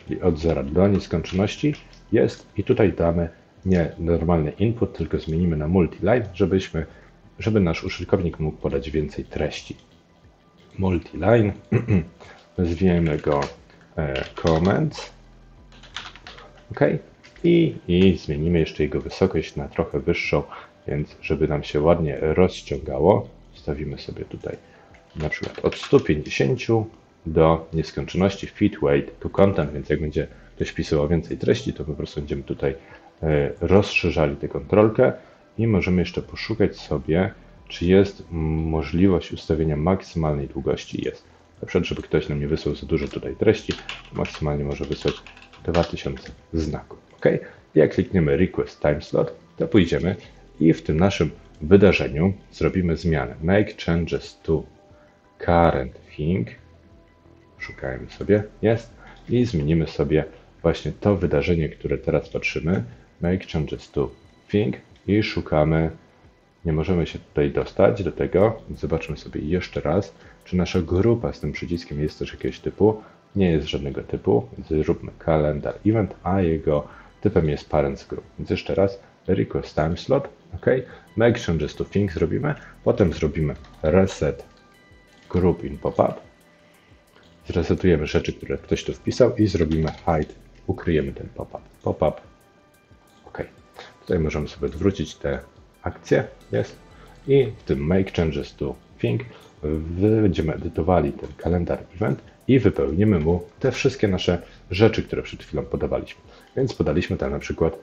czyli od zera do nieskończoności jest i tutaj damy nie normalny input, tylko zmienimy na multiline, żebyśmy, żeby nasz użytkownik mógł podać więcej treści. Multiline, nazwijmy go e, comments, ok, I, i zmienimy jeszcze jego wysokość na trochę wyższą, więc żeby nam się ładnie rozciągało, wstawimy sobie tutaj na przykład od stu pięćdziesięciu do nieskończoności feed weight to content, więc jak będzie ktoś pisywał więcej treści, to po prostu będziemy tutaj rozszerzali tę kontrolkę i możemy jeszcze poszukać sobie, czy jest możliwość ustawienia maksymalnej długości. Jest. Na przykład, żeby ktoś nam nie wysłał za dużo tutaj treści, to maksymalnie może wysłać dwa tysiące znaków. Ok? Jak klikniemy Request Time Slot, to pójdziemy i w tym naszym wydarzeniu zrobimy zmianę. Make changes to current thing. Szukajmy sobie. Jest. I zmienimy sobie właśnie to wydarzenie, które teraz patrzymy. Make changes to thing. I szukamy. Nie możemy się tutaj dostać do tego. Zobaczmy sobie jeszcze raz, czy nasza grupa z tym przyciskiem jest też jakiegoś typu. Nie jest żadnego typu. Zróbmy kalendar event, a jego typem jest parents group. Więc jeszcze raz request time slot. OK. Make changes to thing zrobimy. Potem zrobimy reset group in pop-up. Zresetujemy rzeczy, które ktoś tu wpisał i zrobimy hide. Ukryjemy ten pop-up. Pop-up. OK. Tutaj możemy sobie odwrócić te akcje. Jest. I w tym make changes to thing będziemy edytowali ten kalendar event i wypełnimy mu te wszystkie nasze rzeczy, które przed chwilą podawaliśmy. Więc podaliśmy tam na przykład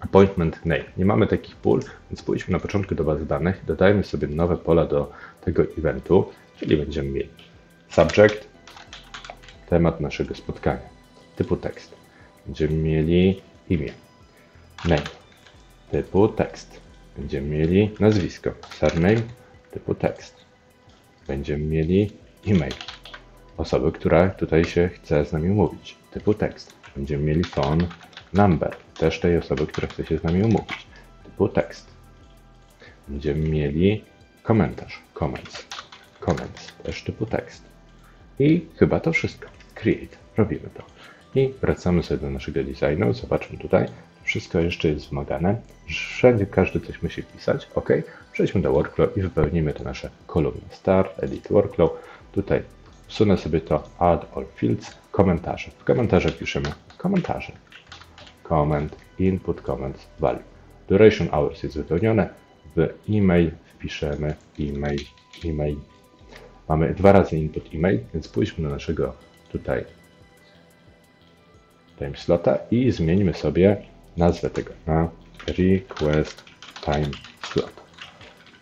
appointment name. Nie mamy takich pól, więc pójdźmy na początku do bazy danych, dodajmy sobie nowe pola do tego eventu, czyli będziemy mieli subject, temat naszego spotkania, typu tekst. Będziemy mieli imię, name, typu tekst. Będziemy mieli nazwisko, surname, typu tekst. Będziemy mieli e-mail, osoby, która tutaj się chce z nami umówić, typu tekst. Będziemy mieli phone number, też tej osoby, która chce się z nami umówić, typu tekst. Będziemy mieli komentarz, comments, comments, też typu tekst. I chyba to wszystko. Create, robimy to. I wracamy sobie do naszego designu, zobaczmy tutaj, wszystko jeszcze jest wymagane. Wszędzie każdy coś musi wpisać, OK. Przejdźmy do workflow i wypełnimy te nasze kolumny. Start, edit workflow. Tutaj wsunę sobie to add all fields, komentarze. W komentarze piszemy komentarze. Comment, input, comments, value. Duration hours jest wypełnione. W e-mail wpiszemy e-mail, e-mail. Mamy dwa razy input e-mail, więc pójdźmy do naszego tutaj time slota i zmienimy sobie nazwę tego na request time slot.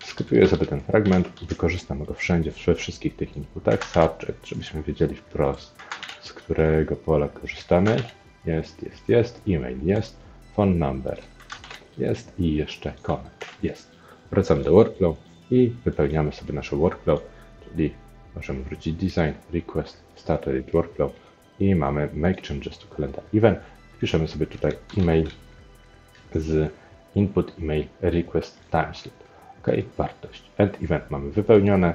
Skopiuję sobie ten fragment i wykorzystam go wszędzie, we wszystkich tych inputach. Subject, żebyśmy wiedzieli wprost, z którego pola korzystamy. Jest, jest, jest. E-mail jest. Phone number jest. I jeszcze comment jest. Wracamy do workflow i wypełniamy sobie nasze workflow, czyli możemy wrócić design, request, start edit workflow i mamy make changes to calendar event. Wpiszemy sobie tutaj e-mail z input e-mail request timeslot. OK, wartość. End event mamy wypełnione.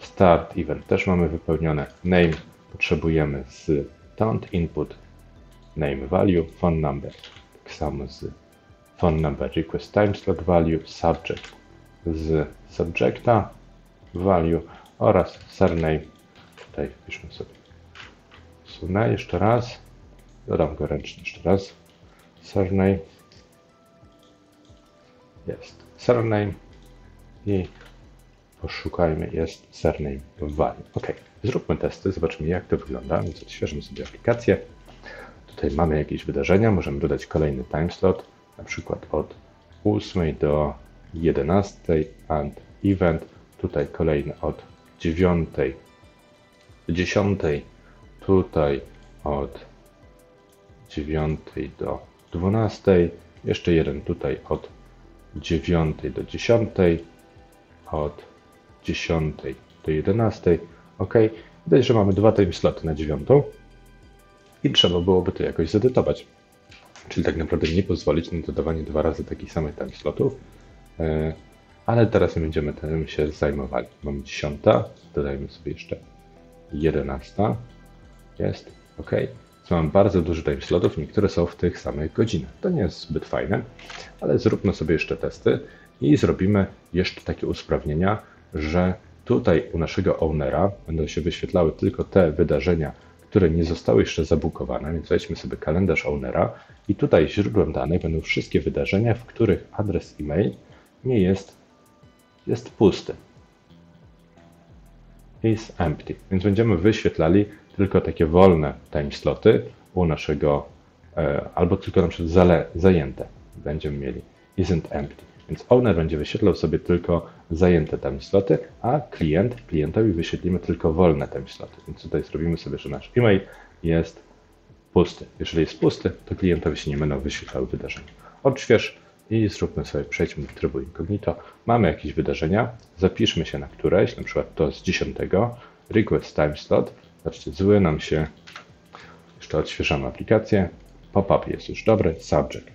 Start event też mamy wypełnione. Name potrzebujemy z count input name value, phone number. Tak samo z phone number request time slot value, subject z subjecta value oraz surname. Tutaj wpiszmy sobie. Sunę jeszcze raz. Dodam go ręcznie jeszcze raz. Surname. Jest. Surname i poszukajmy, jest surname value. OK, zróbmy testy, zobaczmy jak to wygląda, więc odświeżymy sobie aplikację. Tutaj mamy jakieś wydarzenia, możemy dodać kolejny time slot, na przykład od ósmej do jedenastej and event, tutaj kolejny od dziewiątej do dziesiątej, tutaj od dziewiątej do dwunastej, jeszcze jeden tutaj od dziewiątej do dziesiątej, od dziesiątej do jedenastej. OK, widać, że mamy dwa time sloty na dziewiątą i trzeba byłoby to jakoś zedytować. Czyli tak naprawdę nie pozwolić na dodawanie dwa razy takich samych time slotów, ale teraz nie będziemy tym się zajmowali. Mamy dziesiątą, dodajmy sobie jeszcze jedenastą, Jest. OK. So, mam bardzo dużo time slotów, niektóre są w tych samych godzinach. To nie jest zbyt fajne, ale zróbmy sobie jeszcze testy i zrobimy jeszcze takie usprawnienia, że tutaj u naszego ownera będą się wyświetlały tylko te wydarzenia, które nie zostały jeszcze zabukowane, więc weźmy sobie kalendarz ownera i tutaj źródłem danych będą wszystkie wydarzenia, w których adres e-mail nie jest, jest pusty. Is empty, więc będziemy wyświetlali tylko takie wolne time sloty u naszego, albo tylko na przykład zale, zajęte będziemy mieli isn't empty, więc owner będzie wyświetlał sobie tylko zajęte time sloty, a klient, klientowi wyświetlimy tylko wolne time sloty, więc tutaj zrobimy sobie, że nasz e-mail jest pusty. Jeżeli jest pusty, to klientowi się nie będą wyświetlały wydarzenia. Odśwież i zróbmy sobie, przejdźmy do trybu incognito. Mamy jakieś wydarzenia, zapiszmy się na któreś, na przykład to z dziesiątego, request time slot. Zobaczcie, zły nam się, jeszcze odświeżamy aplikację, pop-up jest już dobry, subject,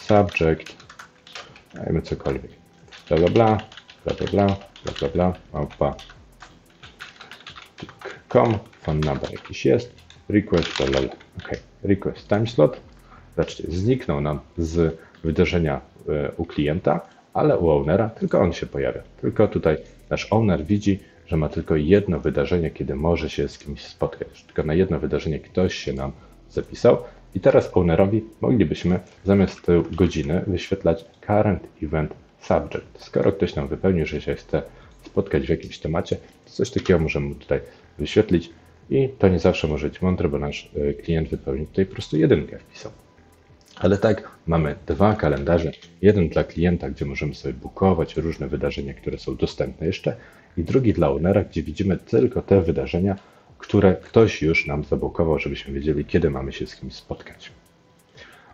subject, dajmy cokolwiek, bla bla bla, bla bla bla, bla bla bla, .com, phone number jakiś jest, request, bla bla bla, ok, request time slot, zobaczcie, zniknął nam z wydarzenia u klienta, ale u ownera tylko on się pojawia, tylko tutaj nasz owner widzi, że ma tylko jedno wydarzenie, kiedy może się z kimś spotkać. Tylko na jedno wydarzenie ktoś się nam zapisał. I teraz ownerowi moglibyśmy zamiast tej godziny wyświetlać current event subject. Skoro ktoś nam wypełnił, że się chce spotkać w jakimś temacie, to coś takiego możemy tutaj wyświetlić. I to nie zawsze może być mądre, bo nasz klient wypełnił tutaj po prostu jedynkę wpisał. Ale tak, mamy dwa kalendarze. Jeden dla klienta, gdzie możemy sobie bukować różne wydarzenia, które są dostępne jeszcze. I drugi dla ownera, gdzie widzimy tylko te wydarzenia, które ktoś już nam zablokował, żebyśmy wiedzieli, kiedy mamy się z kimś spotkać.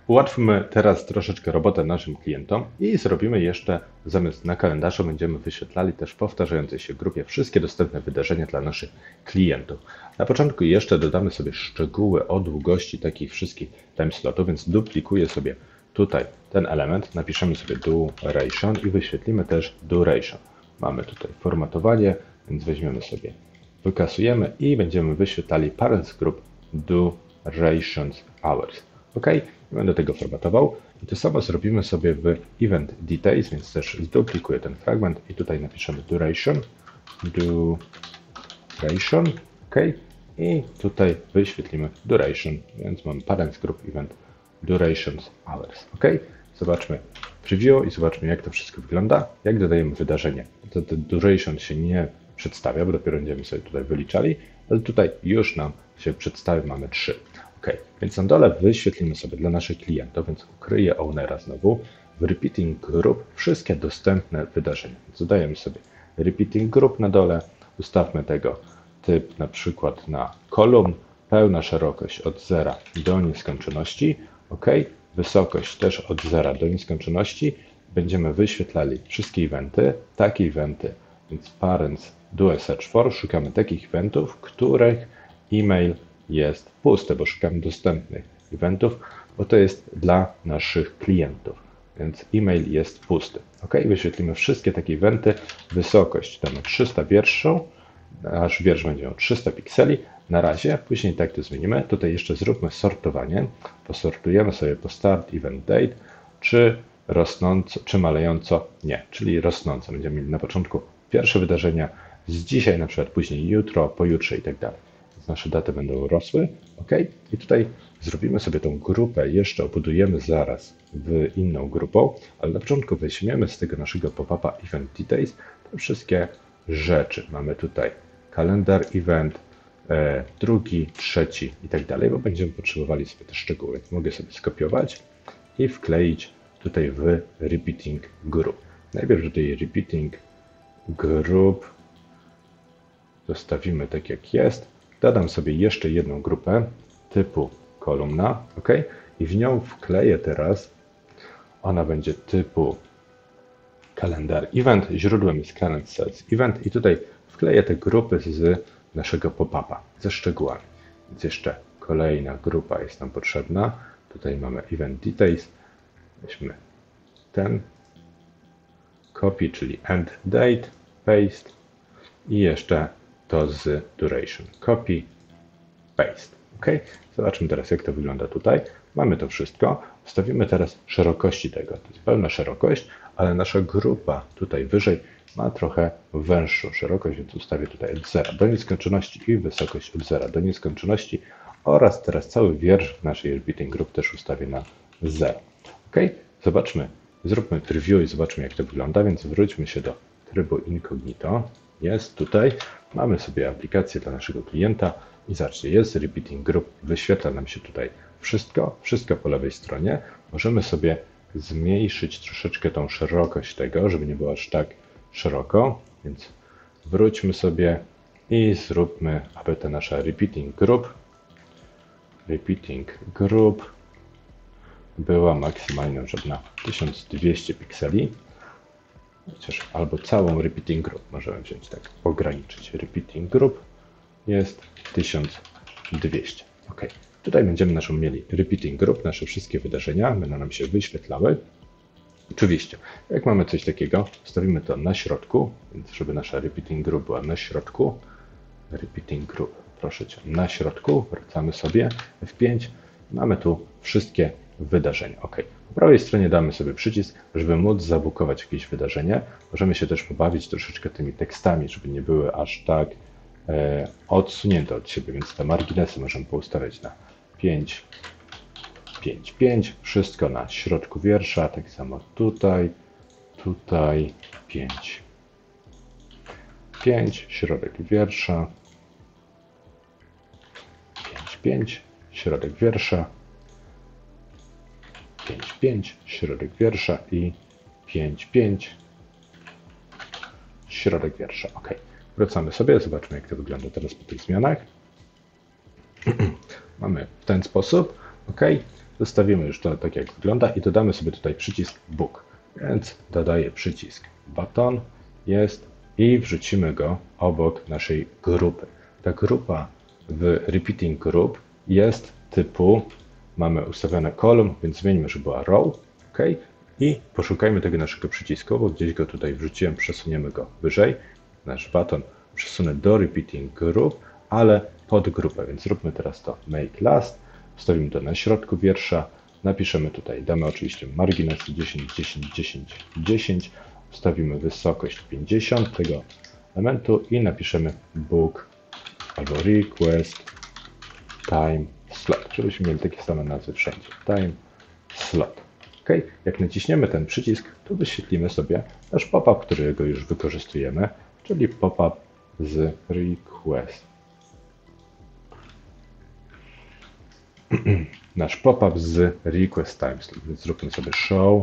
Ułatwimy teraz troszeczkę robotę naszym klientom i zrobimy jeszcze, zamiast na kalendarzu będziemy wyświetlali też w powtarzającej się grupie wszystkie dostępne wydarzenia dla naszych klientów. Na początku jeszcze dodamy sobie szczegóły o długości takich wszystkich time slotów, więc duplikuję sobie tutaj ten element, napiszemy sobie duration i wyświetlimy też duration. Mamy tutaj formatowanie, więc weźmiemy sobie, wykasujemy i będziemy wyświetlali parents group durations hours. OK, nie będę tego formatował. I to samo zrobimy sobie w event details, więc też zduplikuję ten fragment i tutaj napiszemy duration, duration, OK. I tutaj wyświetlimy duration, więc mam parents group event durations hours, OK. Zobaczmy preview i zobaczmy, jak to wszystko wygląda, jak dodajemy wydarzenie. To, to duration się nie przedstawia, bo dopiero będziemy sobie tutaj wyliczali, ale tutaj już nam się przedstawi, mamy trzy. OK, więc na dole wyświetlimy sobie dla naszych klientów, więc ukryję ownera znowu, w repeating group wszystkie dostępne wydarzenia. Dodajemy sobie repeating group na dole, ustawmy tego typ na przykład na kolumn, pełna szerokość od zera do nieskończoności, OK. Wysokość też od zera do nieskończoności. Będziemy wyświetlali wszystkie eventy, takie eventy, więc parents do search for, szukamy takich eventów, których e-mail jest pusty, bo szukamy dostępnych eventów, bo to jest dla naszych klientów, więc e-mail jest pusty. OK, wyświetlimy wszystkie takie eventy, wysokość damy trzysta pierwszą, nasz wiersz będzie miał trzysta pikseli, na razie, później tak to zmienimy. Tutaj jeszcze zróbmy sortowanie. Posortujemy sobie po start event date, czy rosnąco, czy malejąco, nie, czyli rosnąco. Będziemy mieli na początku pierwsze wydarzenia z dzisiaj, na przykład później jutro, pojutrze i tak dalej. Więc nasze daty będą rosły, OK. I tutaj zrobimy sobie tą grupę, jeszcze obudujemy zaraz w inną grupą, ale na początku weźmiemy z tego naszego pop-upa event details te wszystkie rzeczy. Mamy tutaj kalendar event, drugi, trzeci i tak dalej, bo będziemy potrzebowali sobie te szczegóły, więc mogę sobie skopiować i wkleić tutaj w repeating group. Najpierw tutaj repeating group zostawimy tak jak jest, dodam sobie jeszcze jedną grupę typu kolumna, OK, i w nią wkleję teraz, ona będzie typu kalendar event, źródłem jest current sales event i tutaj wkleję te grupy z naszego pop-upa ze szczegółami. Więc jeszcze kolejna grupa jest nam potrzebna. Tutaj mamy event details. Weźmy ten copy, czyli end date, paste i jeszcze to z duration. Copy, paste. OK. Zobaczmy teraz, jak to wygląda tutaj. Mamy to wszystko. Wstawimy teraz szerokości tego. To jest pełna szerokość, ale nasza grupa tutaj wyżej ma trochę węższą szerokość, więc ustawię tutaj od zera do nieskończoności i wysokość od zera do nieskończoności oraz teraz cały wiersz w naszej Orbiting Group też ustawię na zero. OK. Zobaczmy, zróbmy preview i zobaczmy, jak to wygląda, więc wróćmy się do trybu incognito. Jest tutaj, mamy sobie aplikację dla naszego klienta i zacznie, jest Repeating Group, wyświetla nam się tutaj wszystko, wszystko po lewej stronie. Możemy sobie zmniejszyć troszeczkę tą szerokość tego, żeby nie było aż tak szeroko, więc wróćmy sobie i zróbmy, aby ta nasza Repeating Group, Repeating Group była maksymalnie żeby na tysiąc dwieście pikseli. Chociaż albo całą repeating group możemy wziąć, tak ograniczyć. Repeating group jest tysiąc dwieście. OK. Tutaj będziemy naszą mieli repeating group, nasze wszystkie wydarzenia będą nam się wyświetlały. Oczywiście, jak mamy coś takiego, wstawimy to na środku, więc żeby nasza repeating group była na środku. Repeating group, proszę cię, na środku. Wracamy sobie F pięć. Mamy tu wszystkie wydarzenia. OK. Po prawej stronie damy sobie przycisk, żeby móc zabukować jakieś wydarzenie. Możemy się też pobawić troszeczkę tymi tekstami, żeby nie były aż tak e, odsunięte od siebie, więc te marginesy możemy poustawiać na pięć, pięć, pięć, wszystko na środku wiersza, tak samo tutaj, tutaj, pięć, pięć, środek wiersza, pięć, pięć, środek wiersza, pięć, pięć, środek wiersza i pięć, pięć, środek wiersza. OK. Wracamy sobie, zobaczmy, jak to wygląda teraz po tych zmianach. Mamy w ten sposób. OK. Zostawimy już to tak, jak wygląda i dodamy sobie tutaj przycisk Book. Więc dodaję przycisk Button, jest i wrzucimy go obok naszej grupy. Ta grupa w Repeating Group jest typu mamy ustawione kolumn, więc zmieńmy, żeby była row. OK. I poszukajmy tego naszego przycisku, bo gdzieś go tutaj wrzuciłem, przesuniemy go wyżej. Nasz baton przesunę do Repeating Group, ale pod grupę, więc zróbmy teraz to Make Last. Wstawimy to na środku wiersza, napiszemy tutaj, damy oczywiście margines dziesięć, dziesięć, dziesięć, dziesięć, ustawimy wysokość pięćdziesiąt tego elementu i napiszemy book albo request time slot, żebyśmy mieli takie same nazwy wszędzie. Time slot. OK. Jak naciśniemy ten przycisk, to wyświetlimy sobie nasz pop-up, którego już wykorzystujemy, czyli pop-up z request. Nasz pop-up z request time slot. Więc zróbmy sobie show,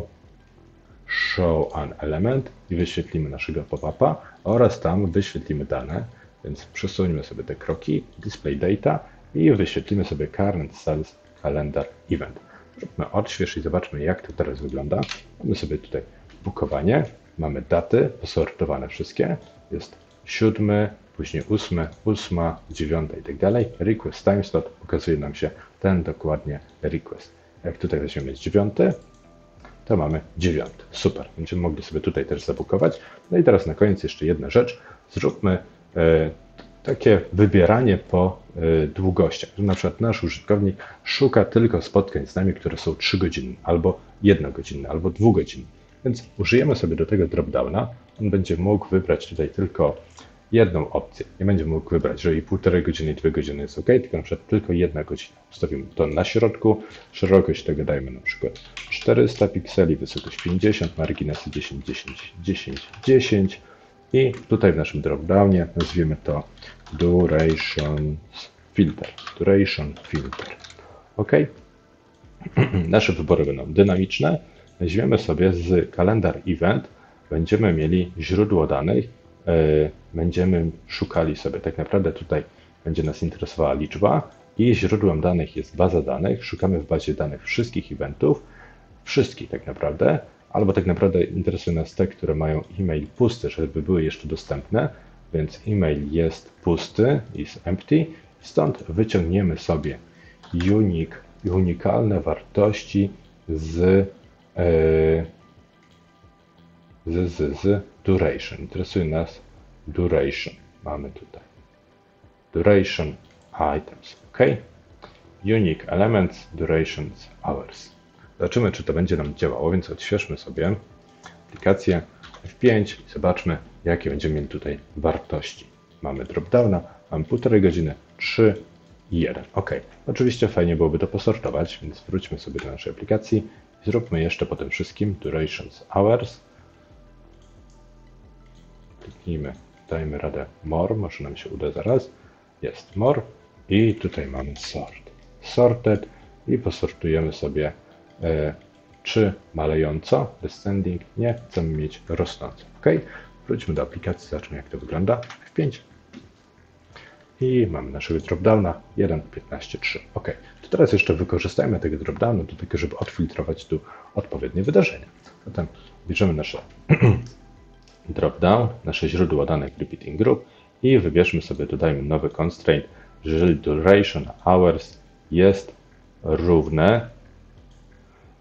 show an element i wyświetlimy naszego pop-upa oraz tam wyświetlimy dane, więc przesuńmy sobie te kroki, display data i wyświetlimy sobie current sales calendar event. Zróbmy odśwież i zobaczmy, jak to teraz wygląda. Mamy sobie tutaj bukowanie, mamy daty posortowane wszystkie, jest siódmy, później ósmy, ósma, dziewiąta i tak dalej. Request time slot pokazuje nam się ten dokładnie request. Jak tutaj weźmiemy dziewiąty, to mamy dziewiąty. Super, będziemy mogli sobie tutaj też zabukować. No i teraz na koniec jeszcze jedna rzecz. Zróbmy yy, takie wybieranie po y, długościach. Na przykład nasz użytkownik szuka tylko spotkań z nami, które są trzygodzinne, albo jednogodzinne, albo dwugodzinne. Więc użyjemy sobie do tego dropdowna. On będzie mógł wybrać tutaj tylko jedną opcję. Nie będzie mógł wybrać, że i półtorej godziny, i dwie godziny jest OK, tylko na przykład tylko jedna godzina. Ustawimy to na środku. Szerokość tego dajmy na przykład czterysta pikseli, wysokość pięćdziesiąt, marginesy dziesięć, dziesięć, dziesięć, dziesięć. I tutaj w naszym dropdownie nazwiemy to Duration Filter. Duration Filter. OK. Nasze wybory będą dynamiczne. Weźmiemy sobie z kalendar event. Będziemy mieli źródło danych. Będziemy szukali sobie, tak naprawdę tutaj będzie nas interesowała liczba i źródłem danych jest baza danych. Szukamy w bazie danych wszystkich eventów. Wszystkich tak naprawdę. Albo tak naprawdę interesują nas te, które mają e-mail pusty, żeby były jeszcze dostępne, więc e-mail jest pusty, jest empty, stąd wyciągniemy sobie unique, unikalne wartości z, yy, z, z, z duration. Interesuje nas duration, mamy tutaj duration items, OK. Unique Elements, Durations, Hours. Zobaczymy, czy to będzie nam działało, więc odświeżmy sobie aplikację F pięć i zobaczmy, jakie będziemy mieli tutaj wartości. Mamy dropdowna, mamy półtorej godziny, trzy i jeden. OK. Oczywiście fajnie byłoby to posortować, więc wróćmy sobie do naszej aplikacji i zróbmy jeszcze po tym wszystkim Durations, Hours. Kliknijmy, dajmy radę More, może nam się uda zaraz. Jest More i tutaj mamy Sort. Sorted i posortujemy sobie y, czy malejąco, descending, nie, chcemy mieć rosnąco. OK. Wróćmy do aplikacji, zobaczmy, jak to wygląda. F pięć. I mamy naszego dropdowna jeden, piętnaście, trzy. OK. To teraz jeszcze wykorzystajmy tego dropdowna do tego, żeby odfiltrować tu odpowiednie wydarzenia. Zatem bierzemy nasze dropdown, nasze źródło danych repeating group i wybierzmy sobie, dodajmy nowy constraint, jeżeli duration hours jest równe.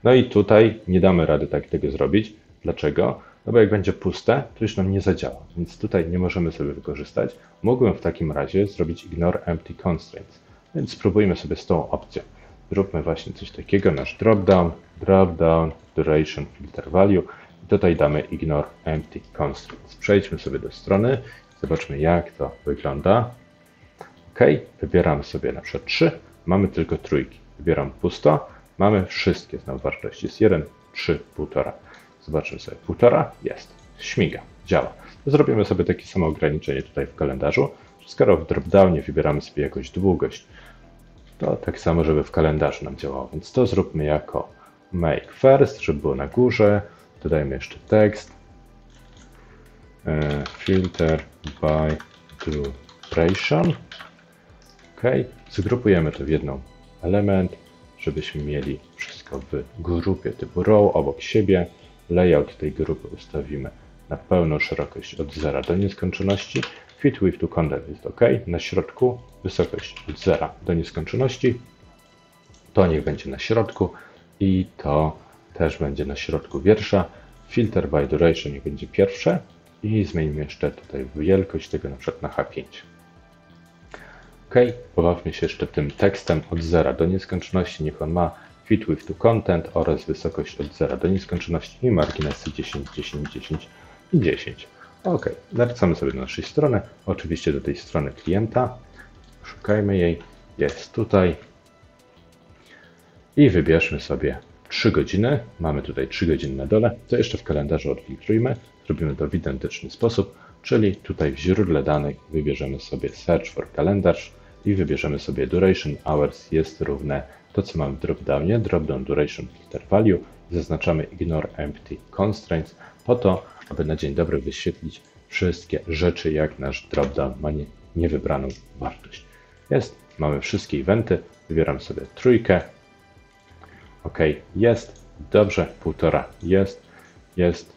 No i tutaj nie damy rady tak tego zrobić. Dlaczego? No bo jak będzie puste, to już nam nie zadziała, więc tutaj nie możemy sobie wykorzystać. Mógłbym w takim razie zrobić ignore empty constraints, więc spróbujmy sobie z tą opcją. Zróbmy właśnie coś takiego, nasz dropdown, dropdown, duration, filter value i tutaj damy ignore empty constraints. Przejdźmy sobie do strony, zobaczmy, jak to wygląda. OK, wybieram sobie na przykład trzy, mamy tylko trójki, wybieram pusto, mamy wszystkie znowu wartości, jest jeden, trzy, jeden, pięć. Zobaczymy sobie, półtora, jest, śmiga, działa. Zrobimy sobie takie samo ograniczenie tutaj w kalendarzu, że skoro w dropdownie wybieramy sobie jakąś długość, to tak samo, żeby w kalendarzu nam działało, więc to zróbmy jako make first, żeby było na górze, dodajmy jeszcze tekst, filter by duration, OK, zgrupujemy to w jedną element, żebyśmy mieli wszystko w grupie typu row obok siebie. Layout tej grupy ustawimy na pełną szerokość od zera do nieskończoności. Fit width to content jest OK. Na środku wysokość od zera do nieskończoności. To niech będzie na środku i to też będzie na środku wiersza. Filter by duration niech będzie pierwsze i zmienimy jeszcze tutaj wielkość tego na przykład na H pięć. OK. Pobawmy się jeszcze tym tekstem od zera do nieskończoności. Niech on ma fit width to content oraz wysokość od zera do nieskończoności i marginesy dziesięć, dziesięć, dziesięć i dziesięć. OK, wracamy sobie do naszej strony, oczywiście do tej strony klienta. Szukajmy jej, jest tutaj. I wybierzmy sobie trzy godziny, mamy tutaj trzy godziny na dole, to jeszcze w kalendarzu odfiltrujmy, zrobimy to w identyczny sposób, czyli tutaj w źródle danych wybierzemy sobie search for kalendarz i wybierzemy sobie duration hours jest równe to, co mamy w dropdownie, dropdown duration filter value, zaznaczamy ignore empty constraints po to, aby na dzień dobry wyświetlić wszystkie rzeczy, jak nasz dropdown ma nie, niewybraną wartość. Jest, mamy wszystkie eventy, wybieram sobie trójkę, OK, jest, dobrze, półtora, jest, jest,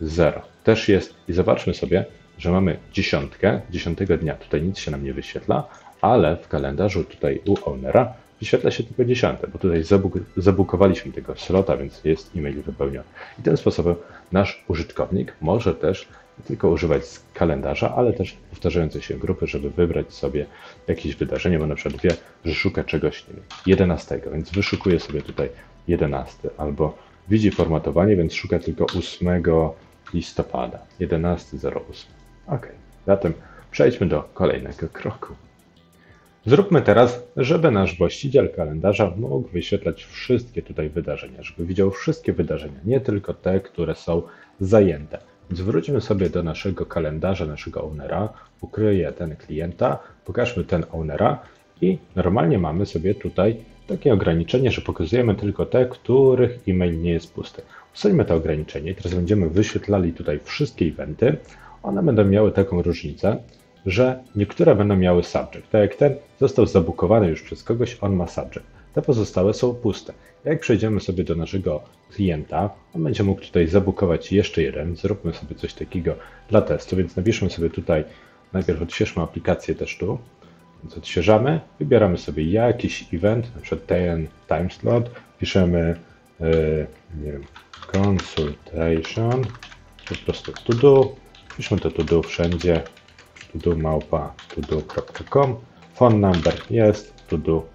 zero, też jest i zobaczmy sobie, że mamy dziesiątkę, dziesiątego dnia, tutaj nic się nam nie wyświetla, ale w kalendarzu tutaj u ownera wyświetla się tylko dziesiąte, bo tutaj zabuk zabukowaliśmy tego slota, więc jest e-mail wypełniony. I tym sposobem nasz użytkownik może też nie tylko używać z kalendarza, ale też powtarzającej się grupy, żeby wybrać sobie jakieś wydarzenie, bo na przykład wie, że szuka czegoś, nie wiem, jedenastego, więc wyszukuje sobie tutaj jedenasty, albo widzi formatowanie, więc szuka tylko ósmego listopada, jedenasty zero osiem. OK, zatem przejdźmy do kolejnego kroku. Zróbmy teraz, żeby nasz właściciel kalendarza mógł wyświetlać wszystkie tutaj wydarzenia, żeby widział wszystkie wydarzenia, nie tylko te, które są zajęte. Więc wróćmy sobie do naszego kalendarza, naszego ownera, ukryję ten klienta, pokażmy ten ownera i normalnie mamy sobie tutaj takie ograniczenie, że pokazujemy tylko te, których e-mail nie jest pusty. Usuńmy to ograniczenie i teraz będziemy wyświetlali tutaj wszystkie eventy. One będą miały taką różnicę, że niektóre będą miały subject, tak jak ten został zabukowany już przez kogoś, on ma subject. Te pozostałe są puste. Jak przejdziemy sobie do naszego klienta, on będzie mógł tutaj zabukować jeszcze jeden, zróbmy sobie coś takiego dla testu, więc napiszmy sobie tutaj, najpierw odświeżmy aplikację testu, więc odświeżamy, wybieramy sobie jakiś event, na przykład ten time slot, piszemy yy, nie wiem, consultation, po prostu to do, piszmy to to do wszędzie, to do małpa to do kropka com, phone number jest, to do,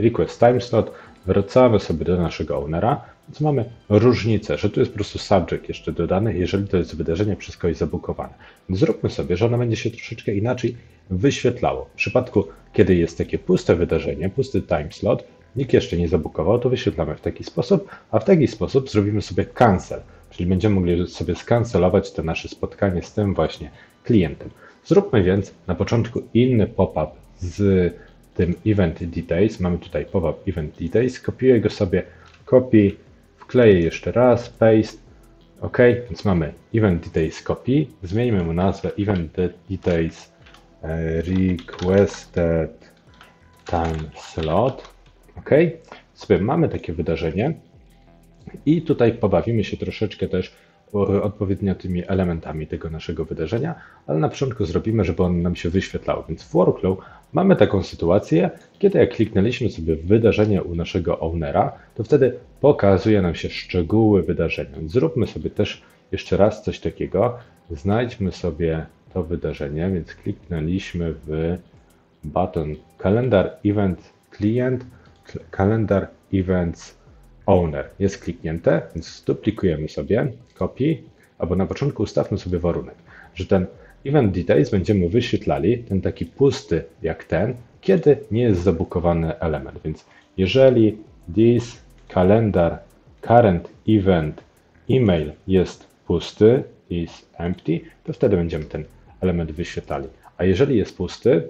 request time slot, wracamy sobie do naszego ownera, więc mamy różnicę, że tu jest po prostu subject jeszcze dodany, jeżeli to jest wydarzenie przez kogoś zabukowane. Zróbmy sobie, że ono będzie się troszeczkę inaczej wyświetlało. W przypadku, kiedy jest takie puste wydarzenie, pusty time slot, nikt jeszcze nie zabukował, to wyświetlamy w taki sposób, a w taki sposób zrobimy sobie cancel, czyli będziemy mogli sobie skancelować to nasze spotkanie z tym właśnie klientem. Zróbmy więc na początku inny pop-up z tym event details, mamy tutaj pop-up event details, kopiuję go sobie, copy, wkleję jeszcze raz, paste, ok, więc mamy event details copy, zmienimy mu nazwę event details requested time slot, ok, sobie mamy takie wydarzenie i tutaj pobawimy się troszeczkę też odpowiednio tymi elementami tego naszego wydarzenia, ale na początku zrobimy, żeby on nam się wyświetlał. Więc w workflow mamy taką sytuację, kiedy jak kliknęliśmy sobie w wydarzenie u naszego ownera, to wtedy pokazuje nam się szczegóły wydarzenia. Zróbmy sobie też jeszcze raz coś takiego. Znajdźmy sobie to wydarzenie, więc kliknęliśmy w button calendar event client, calendar events owner jest kliknięte, więc duplikujemy sobie, copy, albo na początku ustawmy sobie warunek, że ten event details będziemy wyświetlali, ten taki pusty jak ten, kiedy nie jest zabukowany element, więc jeżeli this calendar current event email jest pusty, is empty, to wtedy będziemy ten element wyświetlali, a jeżeli jest pusty,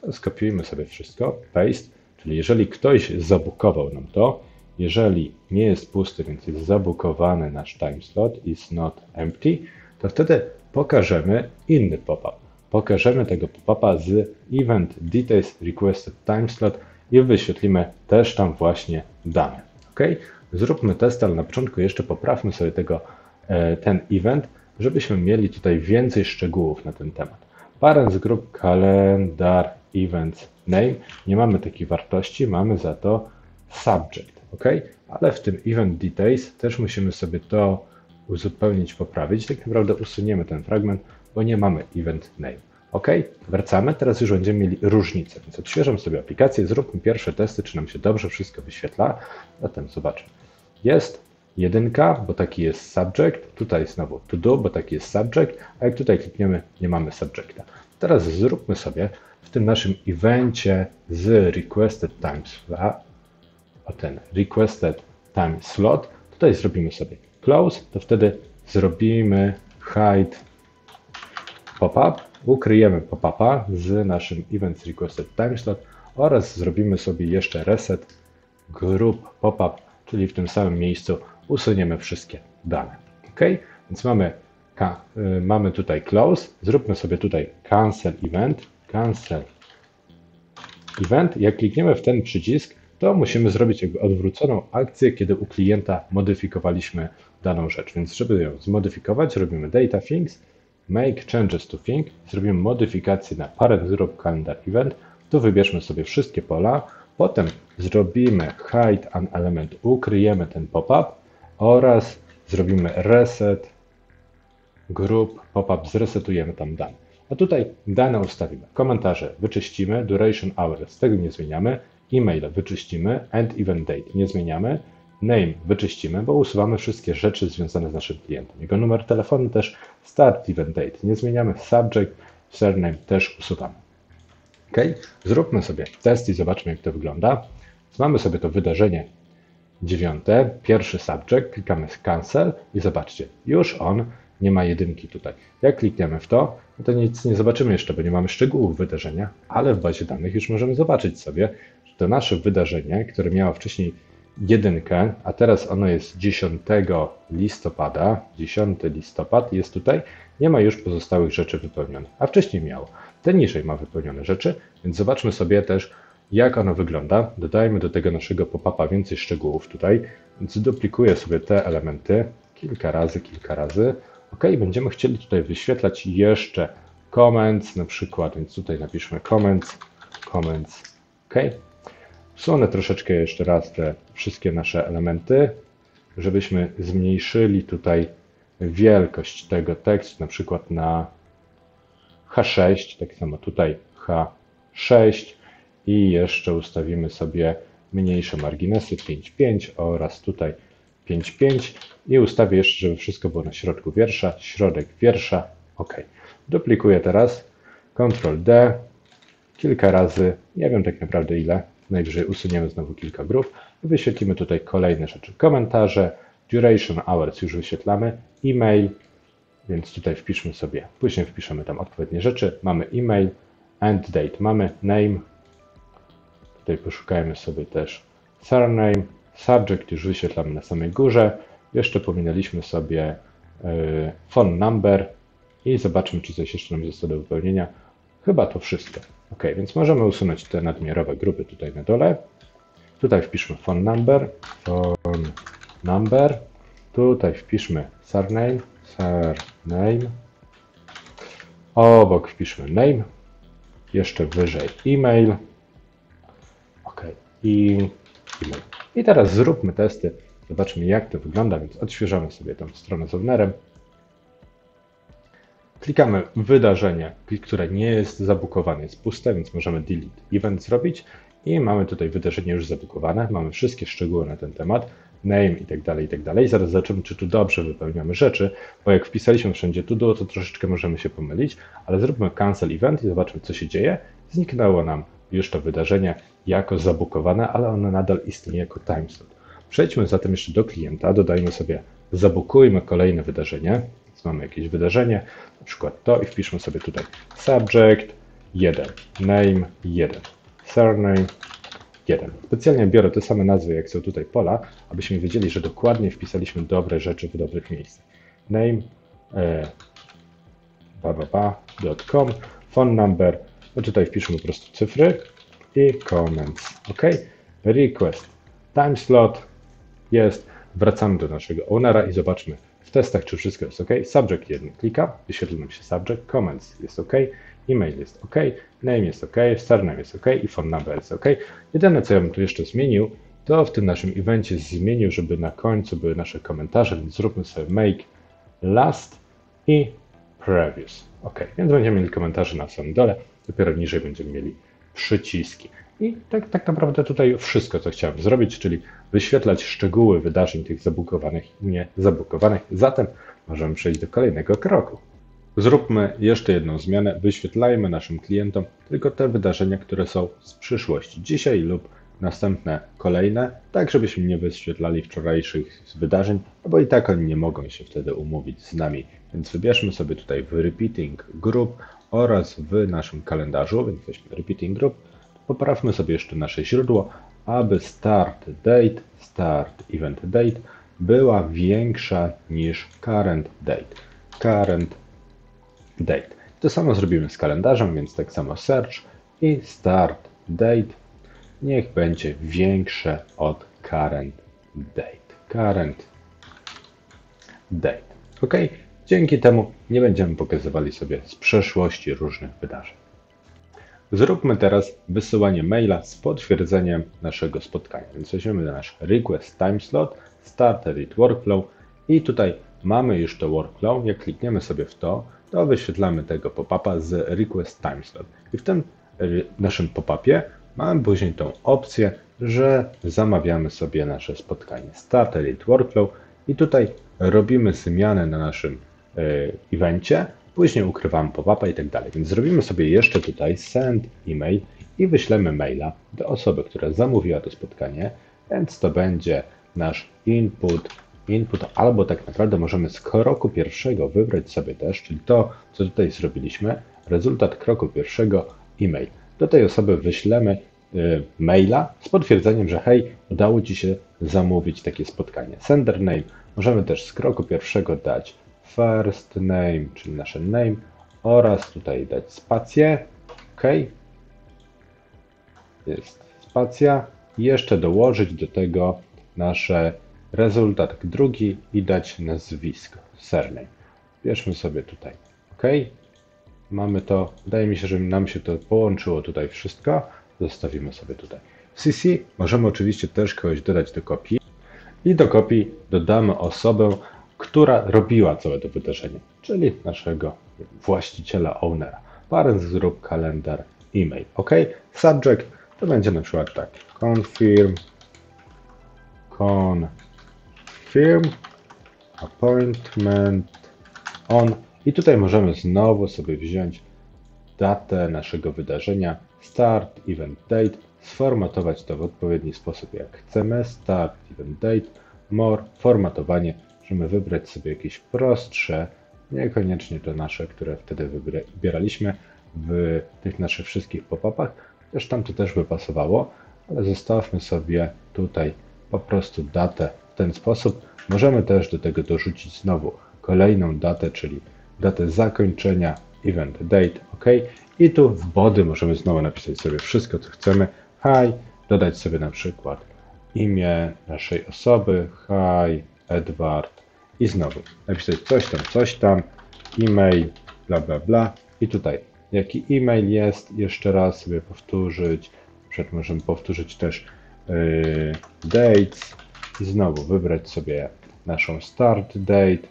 to skopiujmy sobie wszystko, paste, czyli jeżeli ktoś zabukował nam to, jeżeli nie jest pusty, więc jest zabukowany nasz time slot, is not empty, to wtedy pokażemy inny pop-up. Pokażemy tego pop-upa z event details requested time slot i wyświetlimy też tam właśnie dane. Ok? Zróbmy test, ale na początku jeszcze poprawmy sobie tego, ten event, żebyśmy mieli tutaj więcej szczegółów na ten temat. Parents group calendar events name. Nie mamy takiej wartości, mamy za to subject. Ok, ale w tym event details też musimy sobie to uzupełnić, poprawić. Tak naprawdę usuniemy ten fragment, bo nie mamy event name. Ok, wracamy, teraz już będziemy mieli różnicę, więc odświeżam sobie aplikację, zróbmy pierwsze testy, czy nam się dobrze wszystko wyświetla. Zatem zobaczę, jest jedynka, bo taki jest subject, tutaj znowu to do, bo taki jest subject, a jak tutaj klikniemy, nie mamy subjecta. Teraz zróbmy sobie w tym naszym evencie z requested times, a ten requested time slot, tutaj zrobimy sobie close, to wtedy zrobimy hide pop-up, ukryjemy pop-upa z naszym events requested time slot oraz zrobimy sobie jeszcze reset group pop-up, czyli w tym samym miejscu usuniemy wszystkie dane. Ok, więc mamy, mamy tutaj close, zróbmy sobie tutaj cancel event, cancel event, jak klikniemy w ten przycisk, to musimy zrobić jakby odwróconą akcję, kiedy u klienta modyfikowaliśmy daną rzecz. Więc żeby ją zmodyfikować, robimy data things, make changes to thing, zrobimy modyfikację na parent group calendar event, tu wybierzmy sobie wszystkie pola, potem zrobimy hide an element, ukryjemy ten pop-up oraz zrobimy reset group pop-up, zresetujemy tam dane. A tutaj dane ustawimy, komentarze wyczyścimy, duration hour, z tego nie zmieniamy, email wyczyścimy, end event date nie zmieniamy, name wyczyścimy, bo usuwamy wszystkie rzeczy związane z naszym klientem. Jego numer telefonu też, start event date nie zmieniamy, subject, surname też usuwamy. Ok, zróbmy sobie test i zobaczmy, jak to wygląda. Mamy sobie to wydarzenie dziewiąte, pierwszy subject, klikamy cancel i zobaczcie, już on nie ma jedynki tutaj. Jak klikniemy w to, no to nic nie zobaczymy jeszcze, bo nie mamy szczegółów wydarzenia, ale w bazie danych już możemy zobaczyć sobie, że to nasze wydarzenie, które miało wcześniej jedynkę, a teraz ono jest dziesiątego listopada, dziesiąty listopad jest tutaj, nie ma już pozostałych rzeczy wypełnionych, a wcześniej miało. Ten niżej ma wypełnione rzeczy, więc zobaczmy sobie też, jak ono wygląda. Dodajmy do tego naszego pop-upa więcej szczegółów tutaj, więc duplikuję sobie te elementy kilka razy, kilka razy. Ok, będziemy chcieli tutaj wyświetlać jeszcze comments na przykład, więc tutaj napiszmy comments, comments, ok. Usunę troszeczkę jeszcze raz te wszystkie nasze elementy, żebyśmy zmniejszyli tutaj wielkość tego tekstu, na przykład na H sześć, tak samo tutaj H sześć i jeszcze ustawimy sobie mniejsze marginesy pięć pięć oraz tutaj pięć pięć i ustawię jeszcze, żeby wszystko było na środku wiersza, środek wiersza, OK. Duplikuję teraz, kontrol D, kilka razy, nie wiem tak naprawdę ile, najwyżej usuniemy znowu kilka grup i wyświetlimy tutaj kolejne rzeczy, komentarze, duration, hours już wyświetlamy, e-mail, więc tutaj wpiszmy sobie, później wpiszemy tam odpowiednie rzeczy, mamy e-mail, end date, mamy name, tutaj poszukajmy sobie też surname, subject już wyświetlamy na samej górze, jeszcze pominęliśmy sobie yy, phone number i zobaczmy, czy coś jeszcze nam zostało do wypełnienia. Chyba to wszystko. OK, więc możemy usunąć te nadmiarowe grupy tutaj na dole. Tutaj wpiszmy phone number, phone number, tutaj wpiszmy surname, surname, obok wpiszmy name, jeszcze wyżej e-mail, OK, i e-mail. I teraz zróbmy testy, zobaczmy jak to wygląda, więc odświeżamy sobie tą stronę z ownerem. Klikamy wydarzenie, które nie jest zabukowane, jest puste, więc możemy delete event zrobić i mamy tutaj wydarzenie już zabukowane, mamy wszystkie szczegóły na ten temat, name i tak dalej, i tak dalej. Zaraz zobaczymy, czy tu dobrze wypełniamy rzeczy, bo jak wpisaliśmy wszędzie to do, to troszeczkę możemy się pomylić, ale zróbmy cancel event i zobaczmy, co się dzieje. Zniknęło nam już to wydarzenie jako zabukowane, ale ono nadal istnieje jako timestamp. Przejdźmy zatem jeszcze do klienta, dodajmy sobie, zabukujmy kolejne wydarzenie. Mamy jakieś wydarzenie, na przykład to i wpiszmy sobie tutaj subject jeden, name jeden, surname jeden. Specjalnie biorę te same nazwy, jak są tutaj pola, abyśmy wiedzieli, że dokładnie wpisaliśmy dobre rzeczy w dobrych miejscach. Name, e, bubble dot com, phone number, no tutaj wpiszmy po prostu cyfry i comments, OK. Request, time slot jest, wracamy do naszego ownera i zobaczmy, w testach, czy wszystko jest OK. Subject jeden klika, wyświetli nam się subject, comments jest OK, e-mail jest OK, name jest OK, surname jest OK i phone number jest OK. Jedyne, co ja bym tu jeszcze zmienił, to w tym naszym evencie zmienił, żeby na końcu były nasze komentarze, więc zróbmy sobie make last i previous. OK, więc będziemy mieli komentarze na samym dole, dopiero niżej będziemy mieli przyciski. I tak, tak naprawdę tutaj wszystko, co chciałem zrobić, czyli wyświetlać szczegóły wydarzeń tych zabukowanych i niezabukowanych. Zatem możemy przejść do kolejnego kroku. Zróbmy jeszcze jedną zmianę. Wyświetlajmy naszym klientom tylko te wydarzenia, które są z przyszłości, dzisiaj lub następne, kolejne, tak żebyśmy nie wyświetlali wczorajszych wydarzeń, bo i tak oni nie mogą się wtedy umówić z nami. Więc wybierzmy sobie tutaj w repeating group oraz w naszym kalendarzu, więc weźmy repeating group. Poprawmy sobie jeszcze nasze źródło, aby start date, start event date była większa niż current date. Current date. To samo zrobimy z kalendarzem, więc tak samo search i start date niech będzie większe od current date. Current date. OK. Dzięki temu nie będziemy pokazywali sobie z przeszłości różnych wydarzeń. Zróbmy teraz wysyłanie maila z potwierdzeniem naszego spotkania. Więc weźmiemy nasz request time slot, start edit workflow i tutaj mamy już to workflow. Jak klikniemy sobie w to, to wyświetlamy tego pop-upa z request time slot. I w tym naszym pop-upie mamy później tą opcję, że zamawiamy sobie nasze spotkanie. Start edit workflow i tutaj robimy zmianę na naszym evencie. Później ukrywamy pop-upa i tak dalej. Więc zrobimy sobie jeszcze tutaj send e-mail i wyślemy maila do osoby, która zamówiła to spotkanie, więc to będzie nasz input, input, albo tak naprawdę możemy z kroku pierwszego wybrać sobie też, czyli to, co tutaj zrobiliśmy, rezultat kroku pierwszego e-mail. Do tej osoby wyślemy y, maila z potwierdzeniem, że hej, udało Ci się zamówić takie spotkanie. Sender name, możemy też z kroku pierwszego dać first name, czyli nasze name oraz tutaj dać spację, OK, jest spacja, jeszcze dołożyć do tego nasze rezultat drugi i dać nazwisko, surname, bierzmy sobie tutaj, OK, mamy to, wydaje mi się, że nam się to połączyło tutaj wszystko, zostawimy sobie tutaj w C C, możemy oczywiście też kogoś dodać do kopii i do kopii dodamy osobę, która robiła całe to wydarzenie, czyli naszego właściciela, ownera. Parents group, kalendar, e-mail, OK. Subject to będzie na przykład tak, confirm, confirm, appointment on. I tutaj możemy znowu sobie wziąć datę naszego wydarzenia, start, event date, sformatować to w odpowiedni sposób jak chcemy, start, event date, more, formatowanie, możemy wybrać sobie jakieś prostsze, niekoniecznie te nasze, które wtedy wybieraliśmy w tych naszych wszystkich pop-upach, też tam to też by pasowało, ale zostawmy sobie tutaj po prostu datę w ten sposób. Możemy też do tego dorzucić znowu kolejną datę, czyli datę zakończenia, event date, ok. I tu w body możemy znowu napisać sobie wszystko, co chcemy. Hi, dodać sobie na przykład imię naszej osoby, hi, Edward, i znowu napisać coś tam, coś tam, e-mail, bla, bla, bla. I tutaj jaki e-mail jest, jeszcze raz sobie powtórzyć, przed możemy powtórzyć też yy, dates, i znowu wybrać sobie naszą start date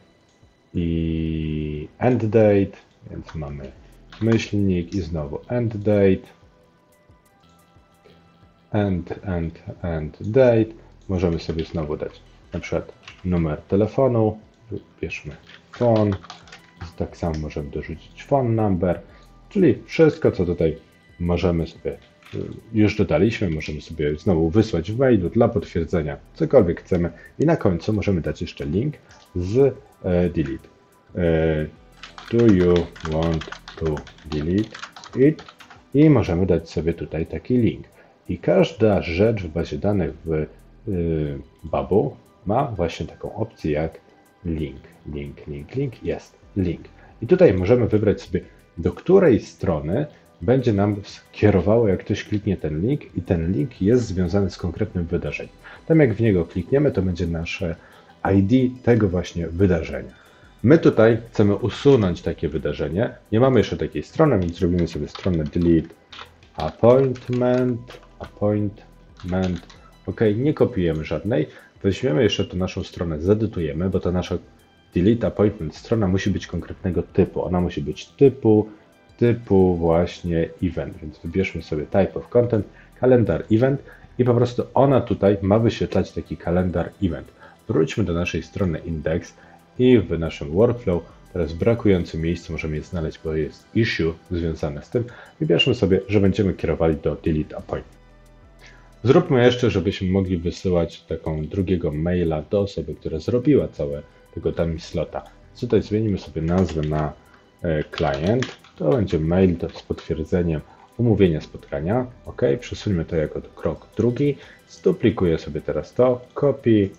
i end date, więc mamy myślnik i znowu end date, end, end, end date. Możemy sobie znowu dać na przykład numer telefonu, wybierzmy phone, tak samo możemy dorzucić phone number, czyli wszystko, co tutaj możemy sobie już dodaliśmy, możemy sobie znowu wysłać w mailu dla potwierdzenia, cokolwiek chcemy, i na końcu możemy dać jeszcze link z delete. Do you want to delete it? I możemy dać sobie tutaj taki link. I każda rzecz w bazie danych w Bubble ma właśnie taką opcję jak link, link, link, link, jest link. I tutaj możemy wybrać sobie, do której strony będzie nam skierowało, jak ktoś kliknie ten link, i ten link jest związany z konkretnym wydarzeniem. Tam jak w niego klikniemy, to będzie nasze I D tego właśnie wydarzenia. My tutaj chcemy usunąć takie wydarzenie. Nie mamy jeszcze takiej strony, więc zrobimy sobie stronę delete appointment, appointment. Ok, nie kopiujemy żadnej. Weźmiemy jeszcze tą naszą stronę, zedytujemy, bo ta nasza delete appointment strona musi być konkretnego typu. Ona musi być typu, typu właśnie event, więc wybierzmy sobie type of content, kalendar event, i po prostu ona tutaj ma wyświetlać taki kalendar event. Wróćmy do naszej strony index i w naszym workflow teraz brakujące miejsce możemy je znaleźć, bo jest issue związane z tym. Wybierzmy sobie, że będziemy kierowali do delete appointment. Zróbmy jeszcze, żebyśmy mogli wysyłać taką drugiego maila do osoby, która zrobiła całe tego dummy slota. Tutaj zmienimy sobie nazwę na client. To będzie mail z potwierdzeniem umówienia spotkania. OK, przesuńmy to jako krok drugi. Zduplikuję sobie teraz to. Copy,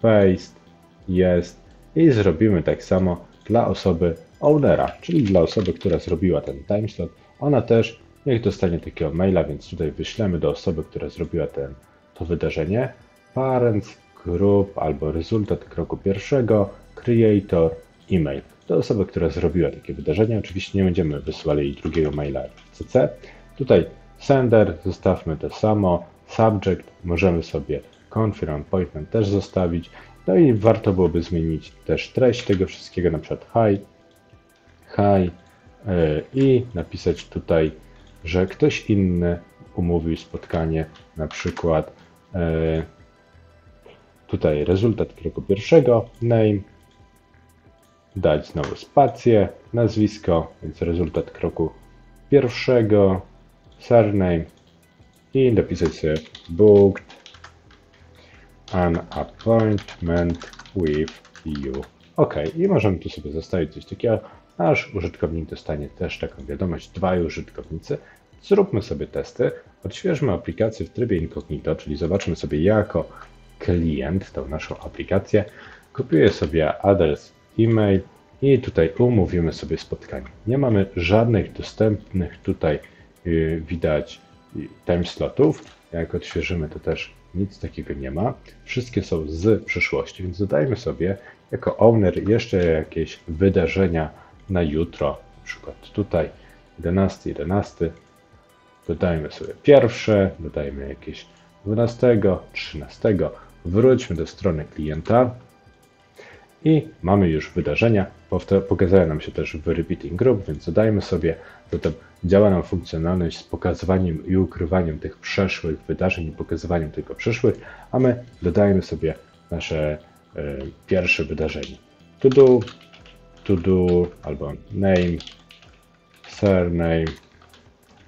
paste, jest. I zrobimy tak samo dla osoby ownera, czyli dla osoby, która zrobiła ten timeslot. Ona też niech dostanie takiego maila, więc tutaj wyślemy do osoby, która zrobiła ten, to wydarzenie. Parents, group albo rezultat kroku pierwszego, creator, e-mail. Do osoby, która zrobiła takie wydarzenie. Oczywiście nie będziemy wysyłali jej drugiego maila C C. Tutaj sender zostawmy to samo. Subject możemy sobie confirm appointment też zostawić. No i warto byłoby zmienić też treść tego wszystkiego, na przykład hi, hi yy, i napisać tutaj, że ktoś inny umówił spotkanie, na przykład yy, tutaj rezultat kroku pierwszego, name, dać znowu spację, nazwisko, więc rezultat kroku pierwszego, surname, i dopisać sobie booked an appointment with you. OK, i możemy tu sobie zostawić coś takiego. Nasz użytkownik dostanie też taką wiadomość, dwaj użytkownicy. Zróbmy sobie testy, odświeżmy aplikację w trybie incognito, czyli zobaczmy sobie jako klient tą naszą aplikację. Kopiuję sobie adres e-mail i tutaj umówimy sobie spotkanie. Nie mamy żadnych dostępnych tutaj yy, widać time slotów. Jak odświeżymy, to też nic takiego nie ma. Wszystkie są z przyszłości, więc dodajmy sobie jako owner jeszcze jakieś wydarzenia na jutro. Na przykład tutaj jedenastego jedenastego. Dodajmy sobie pierwsze, dodajmy jakieś dwunastego, trzynastego. Wróćmy do strony klienta i mamy już wydarzenia. Pokazała nam się też w Repeating Group, więc dodajmy sobie, zatem działa nam funkcjonalność z pokazywaniem i ukrywaniem tych przeszłych wydarzeń i pokazywaniem tylko przyszłych, a my dodajemy sobie nasze y, pierwsze wydarzenie. To do, to do, albo name, surname,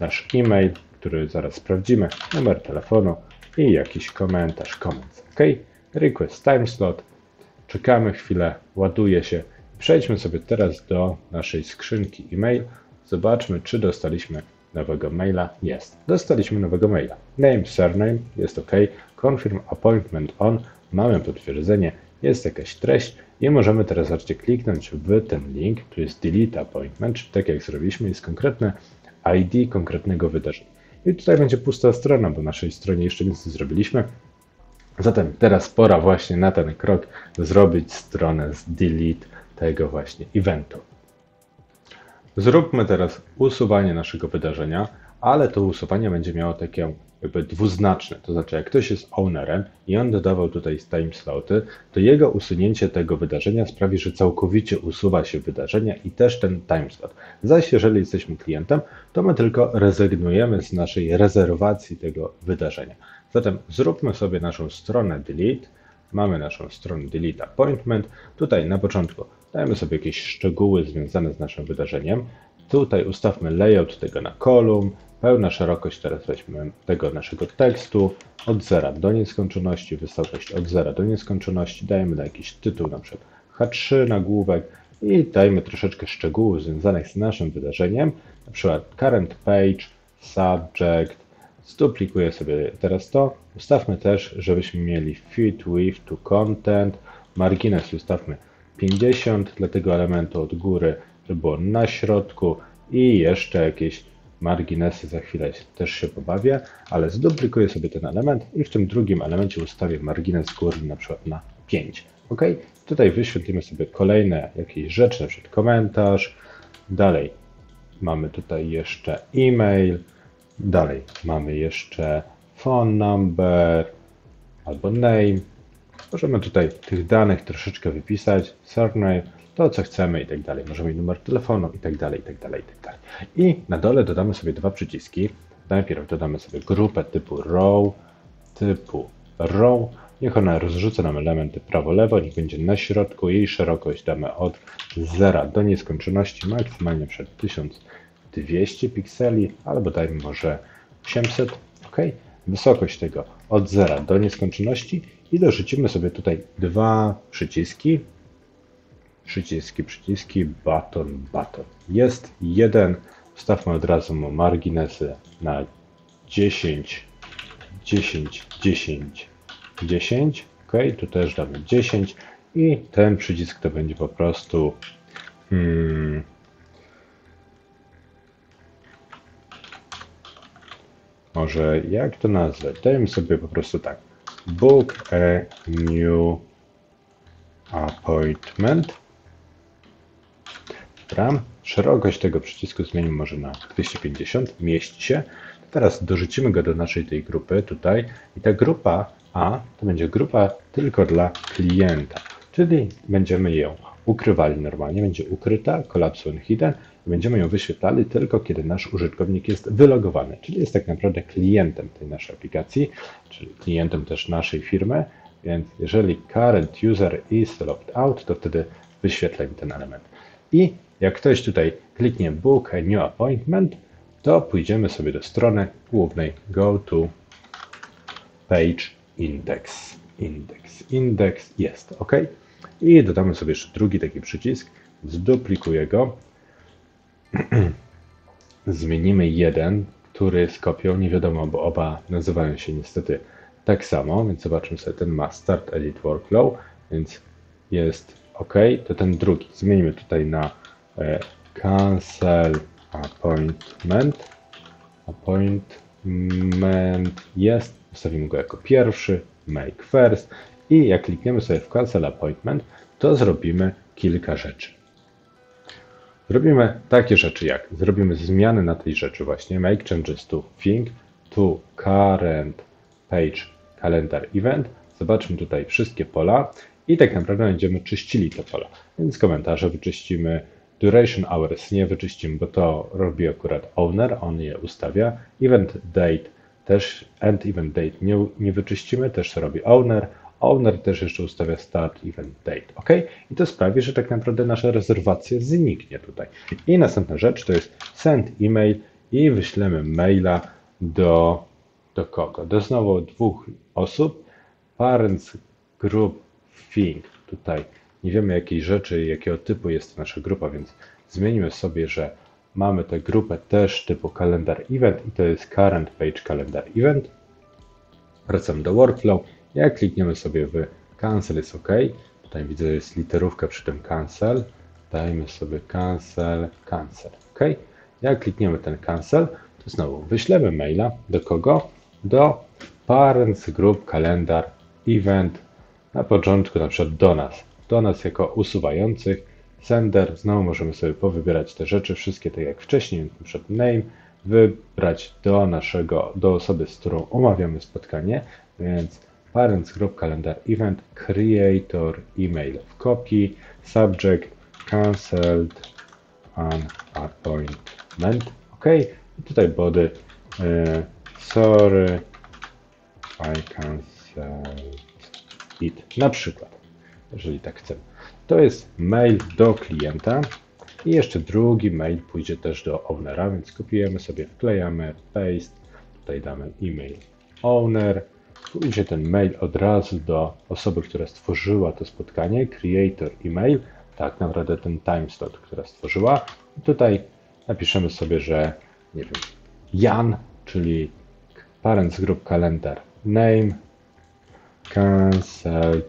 nasz e-mail, który zaraz sprawdzimy, numer telefonu i jakiś komentarz, comments, ok? Request time slot, czekamy chwilę, ładuje się. Przejdźmy sobie teraz do naszej skrzynki e-mail, zobaczmy, czy dostaliśmy nowego maila. Jest, dostaliśmy nowego maila. Name, surname, jest ok, confirm appointment on, mamy potwierdzenie, jest jakaś treść i możemy teraz zobaczcie, kliknąć w ten link, tu jest delete appointment, czyli tak jak zrobiliśmy, jest konkretne I D konkretnego wydarzenia. I tutaj będzie pusta strona, bo naszej stronie jeszcze nic nie zrobiliśmy. Zatem teraz pora właśnie na ten krok zrobić stronę z delete tego właśnie eventu. Zróbmy teraz usuwanie naszego wydarzenia, ale to usuwanie będzie miało takie jakby dwuznaczne, to znaczy jak ktoś jest ownerem i on dodawał tutaj time sloty, to jego usunięcie tego wydarzenia sprawi, że całkowicie usuwa się wydarzenia i też ten time slot. Zaś jeżeli jesteśmy klientem, to my tylko rezygnujemy z naszej rezerwacji tego wydarzenia. Zatem zróbmy sobie naszą stronę delete, mamy naszą stronę delete appointment, tutaj na początku dajmy sobie jakieś szczegóły związane z naszym wydarzeniem, tutaj ustawmy layout tego na kolumn, pełna szerokość, teraz weźmy tego naszego tekstu, od zera do nieskończoności, wysokość od zera do nieskończoności, dajmy na jakiś tytuł, na przykład H trzy nagłówek i dajmy troszeczkę szczegółów związanych z naszym wydarzeniem, na przykład current page, subject, zduplikuję sobie teraz to, ustawmy też, żebyśmy mieli fit with to content, margines ustawmy pięćdziesiąt dla tego elementu od góry, żeby było na środku i jeszcze jakieś marginesy, za chwilę też się pobawię, ale zduplikuję sobie ten element i w tym drugim elemencie ustawię margines górny na przykład na pięć. Ok? Tutaj wyświetlimy sobie kolejne jakieś rzeczy, na przykład komentarz, dalej mamy tutaj jeszcze e-mail, dalej mamy jeszcze phone number albo name. Możemy tutaj tych danych troszeczkę wypisać, surname, to co chcemy i tak dalej. Możemy numer telefonu i tak dalej, i tak dalej, i tak dalej. I na dole dodamy sobie dwa przyciski. Najpierw dodamy sobie grupę typu row, typu row. Niech ona rozrzuca nam elementy prawo-lewo, niech będzie na środku. Jej szerokość damy od zera do nieskończoności, maksymalnie przed tysiąc dwieście pikseli, albo dajmy może osiemset, ok? Wysokość tego od zera do nieskończoności i dorzucimy sobie tutaj dwa przyciski, przyciski, przyciski, button, button. Jest jeden, ustawmy od razu mu marginesy na dziesięć, dziesięć, dziesięć, dziesięć, ok? Tu też damy dziesięć i ten przycisk to będzie po prostu hmm, może jak to nazwać? Dajmy sobie po prostu tak. Book a new appointment. Dobra. Szerokość tego przycisku zmienimy może na dwieście pięćdziesiąt. Mieści się. Teraz dorzucimy go do naszej tej grupy tutaj. I ta grupa A to będzie grupa tylko dla klienta. Czyli będziemy ją ukrywali normalnie. Będzie ukryta, collapse and hidden. Będziemy ją wyświetlali tylko kiedy nasz użytkownik jest wylogowany, czyli jest tak naprawdę klientem tej naszej aplikacji, czyli klientem też naszej firmy, więc jeżeli current user is logged out, to wtedy wyświetlaj ten element. I jak ktoś tutaj kliknie book a new appointment, to pójdziemy sobie do strony głównej go to page index, index, index, jest, ok. I dodamy sobie jeszcze drugi taki przycisk, zduplikuję go, zmienimy jeden, który z kopią, nie wiadomo, bo oba nazywają się niestety tak samo, więc zobaczmy sobie, ten ma Start Edit Workflow, więc jest ok, to ten drugi, zmienimy tutaj na e, Cancel Appointment, Appointment jest, ustawimy go jako pierwszy, Make First i jak klikniemy sobie w Cancel Appointment, to zrobimy kilka rzeczy. Zrobimy takie rzeczy jak, zrobimy zmiany na tej rzeczy właśnie, make changes to thing, to current page calendar event, zobaczmy tutaj wszystkie pola i tak naprawdę będziemy czyścili to pole. Więc komentarze wyczyścimy, duration hours nie wyczyścimy, bo to robi akurat owner, on je ustawia. Event date też, end event date nie, nie wyczyścimy, też robi owner. Owner też jeszcze ustawia start event date, ok? I to sprawi, że tak naprawdę nasza rezerwacja zniknie tutaj. I następna rzecz to jest send email i wyślemy maila do, do kogo? Do znowu dwóch osób. Parents group thing. Tutaj nie wiemy jakiej rzeczy, jakiego typu jest nasza grupa, więc zmienimy sobie, że mamy tę grupę też typu calendar event i to jest current page calendar event. Wracam do workflow. Jak klikniemy sobie w cancel jest ok, tutaj widzę, że jest literówka przy tym cancel, dajmy sobie cancel, cancel, ok. Jak klikniemy ten cancel, to znowu wyślemy maila, do kogo? Do parents group calendar event, na początku na przykład do nas, do nas jako usuwających, sender, znowu możemy sobie powybierać te rzeczy, wszystkie tak jak wcześniej, na przykład name, wybrać do naszego, do osoby, z którą omawiamy spotkanie, więc parents group calendar event, creator email w copy, subject cancelled an appointment, ok, i tutaj body e, sorry I cancelled it, na przykład, jeżeli tak chcemy. To jest mail do klienta i jeszcze drugi mail pójdzie też do ownera, więc kopiujemy sobie, wklejamy, paste, tutaj damy email owner. Pójdzie ten mail od razu do osoby, która stworzyła to spotkanie, creator email, tak naprawdę ten time slot, która stworzyła. I tutaj napiszemy sobie, że nie wiem, Jan, czyli parents group calendar name, cancelled.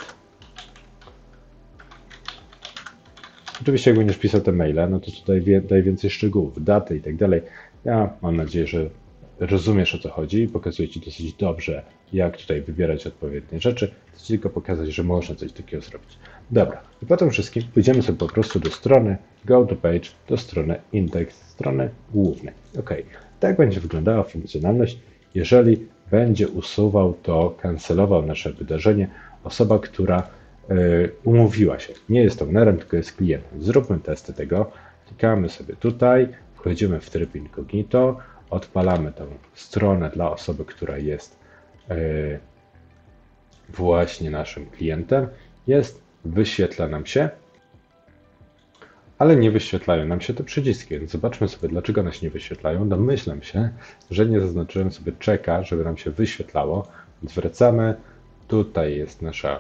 Oczywiście jak będziesz pisał te maile, no to tutaj daj więcej szczegółów, daty i tak dalej. Ja mam nadzieję, że rozumiesz o co chodzi i pokazuje Ci dosyć dobrze, jak tutaj wybierać odpowiednie rzeczy. Chcę tylko pokazać, że można coś takiego zrobić. Dobra, i po tym wszystkim pójdziemy sobie po prostu do strony Go to Page, do strony Index, strony głównej. Ok, tak będzie wyglądała funkcjonalność, jeżeli będzie usuwał to, kancelował nasze wydarzenie osoba, która yy, umówiła się. Nie jest ownerem, tylko jest klientem. Zróbmy testy tego. Klikamy sobie tutaj, wchodzimy w tryb incognito. Odpalamy tę stronę dla osoby, która jest yy, właśnie naszym klientem. Jest, wyświetla nam się, ale nie wyświetlają nam się te przyciski, więc zobaczmy sobie, dlaczego one się nie wyświetlają. Domyślam się, że nie zaznaczyłem sobie czeka, żeby nam się wyświetlało, więc wracamy. Tutaj jest nasza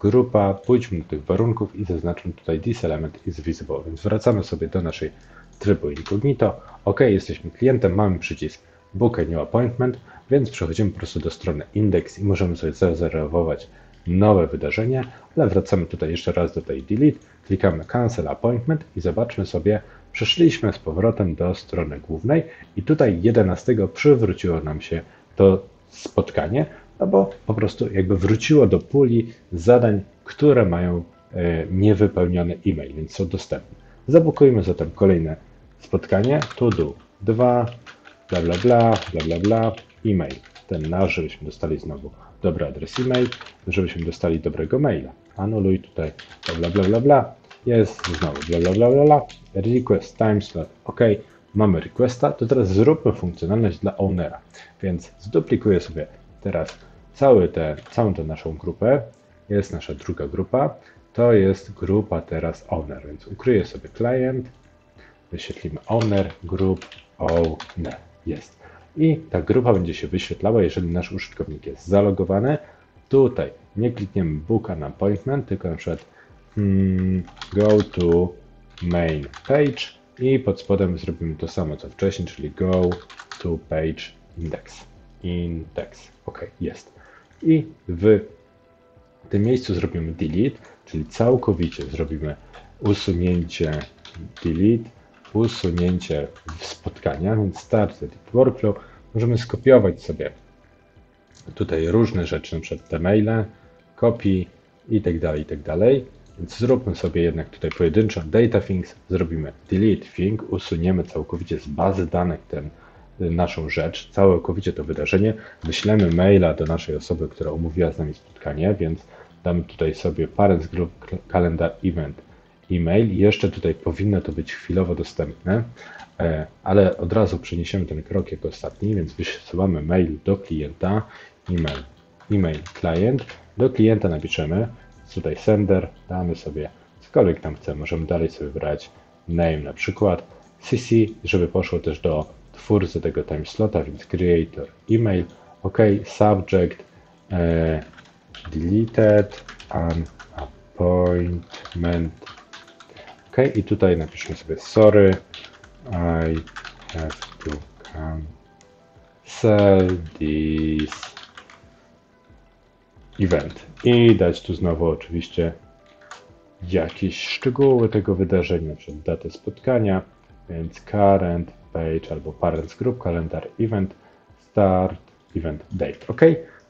grupa, pójdźmy do tych warunków i zaznaczmy tutaj this element is visible, więc wracamy sobie do naszej trybu incognito. Ok, jesteśmy klientem, mamy przycisk book a new appointment, więc przechodzimy po prostu do strony index i możemy sobie zarezerwować nowe wydarzenie, ale wracamy tutaj jeszcze raz do tej delete, klikamy cancel appointment i zobaczmy sobie, przeszliśmy z powrotem do strony głównej i tutaj jedenastego przywróciło nam się to spotkanie, no bo po prostu jakby wróciło do puli zadań, które mają e, niewypełniony e-mail, więc są dostępne. Zabukujmy zatem kolejne spotkanie, to do dwa, bla bla bla, bla bla bla, e-mail, ten nasz, żebyśmy dostali znowu dobry adres e-mail, żebyśmy dostali dobrego maila, anuluj tutaj, bla bla bla bla, jest znowu bla bla bla bla, request time slot, ok, mamy requesta, to teraz zróbmy funkcjonalność dla ownera, więc zduplikuję sobie teraz cały te, całą tę naszą grupę, jest nasza druga grupa, to jest grupa teraz owner, więc ukryję sobie client, wyświetlimy owner, group, owner, jest. I ta grupa będzie się wyświetlała, jeżeli nasz użytkownik jest zalogowany. Tutaj nie klikniemy book an appointment, tylko na przykład hmm, go to main page i pod spodem zrobimy to samo co wcześniej, czyli go to page index, index, ok, jest. I w tym miejscu zrobimy delete, czyli całkowicie zrobimy usunięcie delete, usunięcie spotkania, więc start edit workflow, możemy skopiować sobie tutaj różne rzeczy, np. te maile, copy i tak dalej, i tak dalej, więc zróbmy sobie jednak tutaj pojedynczo data things, zrobimy delete thing, usuniemy całkowicie z bazy danych ten, naszą rzecz, całkowicie to wydarzenie, wyślemy maila do naszej osoby, która umówiła z nami spotkanie, więc Damy tutaj sobie parent group calendar event e-mail. Jeszcze tutaj powinno to być chwilowo dostępne, ale od razu przeniesiemy ten krok jako ostatni, więc wysyłamy mail do klienta, e-mail, e-mail client. Do klienta napiszemy tutaj sender, damy sobie cokolwiek tam chce, możemy dalej sobie wybrać name na przykład, C C, żeby poszło też do twórcy tego time slota, więc creator email, ok, subject e, deleted an appointment, ok, i tutaj napiszmy sobie sorry, I have to cancel this event i dać tu znowu oczywiście jakieś szczegóły tego wydarzenia, na przykład datę spotkania, więc current page albo parents group calendar event start event date. Ok,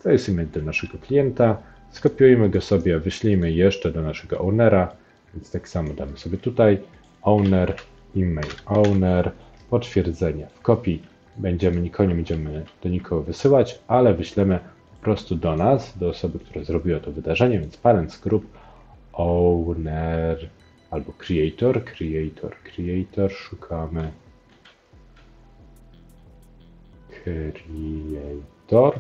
to jest e-mail do naszego klienta, skopiujemy go sobie, wyślijmy jeszcze do naszego ownera, więc tak samo damy sobie tutaj owner, e-mail owner, potwierdzenie w kopii, będziemy nikogo nie będziemy do nikogo wysyłać, ale wyślemy po prostu do nas, do osoby, która zrobiła to wydarzenie, więc parents group owner albo creator, creator, creator, szukamy creator,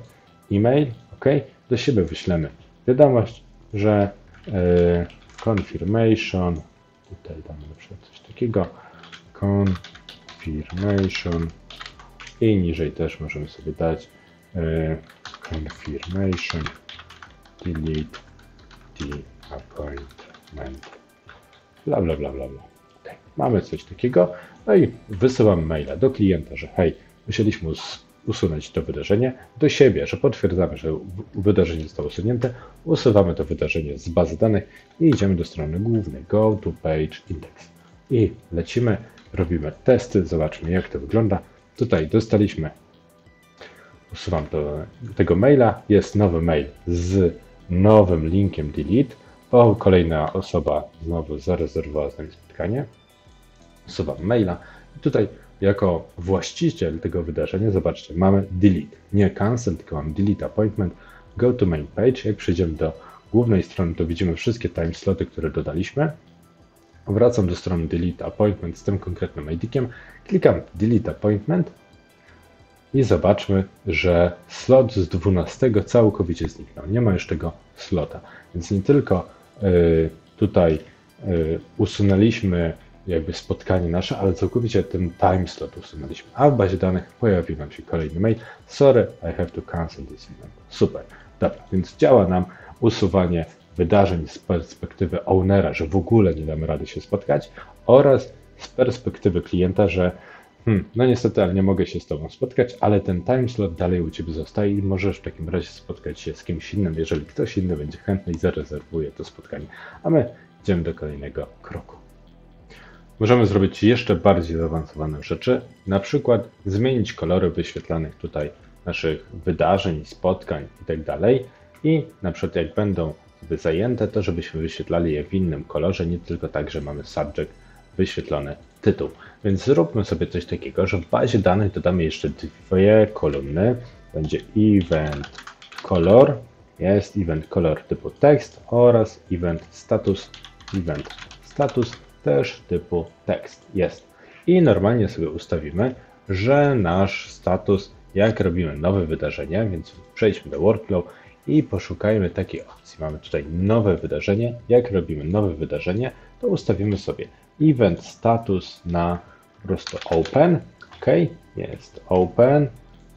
e-mail, ok, do siebie wyślemy wiadomość, że e, confirmation, tutaj damy na przykład coś takiego, confirmation i niżej też możemy sobie dać e, confirmation, delete the appointment. Bla, bla, bla, bla, bla. Okay. Mamy coś takiego, no i wysyłam maila do klienta, że hej, musieliśmy us usunąć to wydarzenie, do siebie, że potwierdzamy, że wydarzenie zostało usunięte, usuwamy to wydarzenie z bazy danych i idziemy do strony głównej, go to page index i lecimy, robimy testy, zobaczmy jak to wygląda. Tutaj dostaliśmy, usuwam to, tego maila, jest nowy mail z nowym linkiem delete, bo kolejna osoba znowu zarezerwowała z nami spotkanie. Usuwam maila i tutaj jako właściciel tego wydarzenia, zobaczcie, mamy delete, nie cancel, tylko mam delete appointment, go to main page. Jak przejdziemy do głównej strony, to widzimy wszystkie time sloty, które dodaliśmy. Wracam do strony delete appointment z tym konkretnym I D-kiem, klikam delete appointment i zobaczmy, że slot z dwunastego całkowicie zniknął, nie ma już tego slota, więc nie tylko y, tutaj y, usunęliśmy jakby spotkanie nasze, ale całkowicie ten time slot usunęliśmy, a w bazie danych pojawił nam się kolejny mail, sorry, I have to cancel this event. Super, dobra, więc działa nam usuwanie wydarzeń z perspektywy ownera, że w ogóle nie damy rady się spotkać, oraz z perspektywy klienta, że Hmm, no niestety, ale nie mogę się z Tobą spotkać, ale ten time slot dalej u Ciebie zostaje i możesz w takim razie spotkać się z kimś innym, jeżeli ktoś inny będzie chętny i zarezerwuje to spotkanie. A my idziemy do kolejnego kroku. Możemy zrobić jeszcze bardziej zaawansowane rzeczy, na przykład zmienić kolory wyświetlanych tutaj naszych wydarzeń, spotkań itd. I na przykład jak będą zajęte, to żebyśmy wyświetlali je w innym kolorze, nie tylko tak, że mamy subject wyświetlony tytuł. Więc zróbmy sobie coś takiego, że w bazie danych dodamy jeszcze dwie kolumny. Będzie event color, jest event color typu tekst oraz event status, event status też typu tekst, jest. I normalnie sobie ustawimy, że nasz status, jak robimy nowe wydarzenie, więc przejdźmy do workflow i poszukajmy takiej opcji. Mamy tutaj nowe wydarzenie, jak robimy nowe wydarzenie, to ustawimy sobie event status na po prostu open, ok, jest open,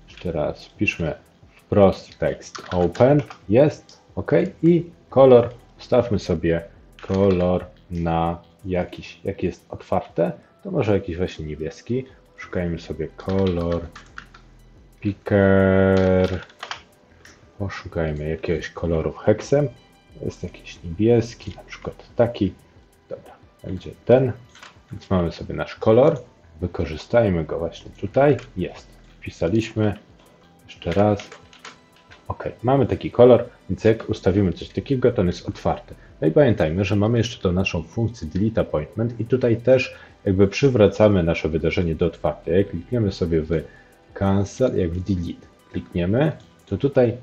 jeszcze raz piszmy wprost tekst open, jest, ok, i kolor, ustawmy sobie kolor na jakiś, jak jest otwarte, to może jakiś właśnie niebieski, szukajmy sobie kolor picker, poszukajmy jakiegoś koloru heksem, jest jakiś niebieski, na przykład taki, dobra. Będzie ten, więc mamy sobie nasz kolor, wykorzystajmy go właśnie tutaj, jest, wpisaliśmy, jeszcze raz, ok, mamy taki kolor, więc jak ustawimy coś takiego, to on jest otwarty. No i pamiętajmy, że mamy jeszcze tą naszą funkcję delete appointment i tutaj też jakby przywracamy nasze wydarzenie do otwartej. Jak klikniemy sobie w cancel, jak w delete klikniemy, to tutaj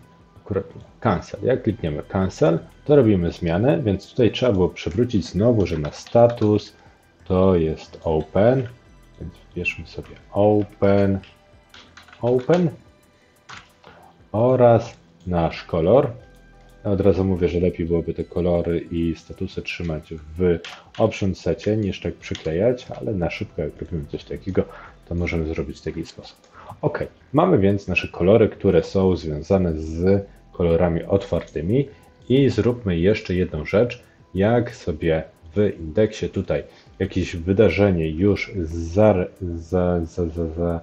akurat cancel. Jak klikniemy cancel, to robimy zmianę, więc tutaj trzeba było przywrócić znowu, że na status to jest open, więc wpiszmy sobie open, open oraz nasz kolor. Ja od razu mówię, że lepiej byłoby te kolory i statusy trzymać w option secie niż tak przyklejać, ale na szybko jak robimy coś takiego, to możemy zrobić w taki sposób. Ok, mamy więc nasze kolory, które są związane z kolorami otwartymi i zróbmy jeszcze jedną rzecz. Jak sobie w indeksie tutaj jakieś wydarzenie już za, za, za, za, za,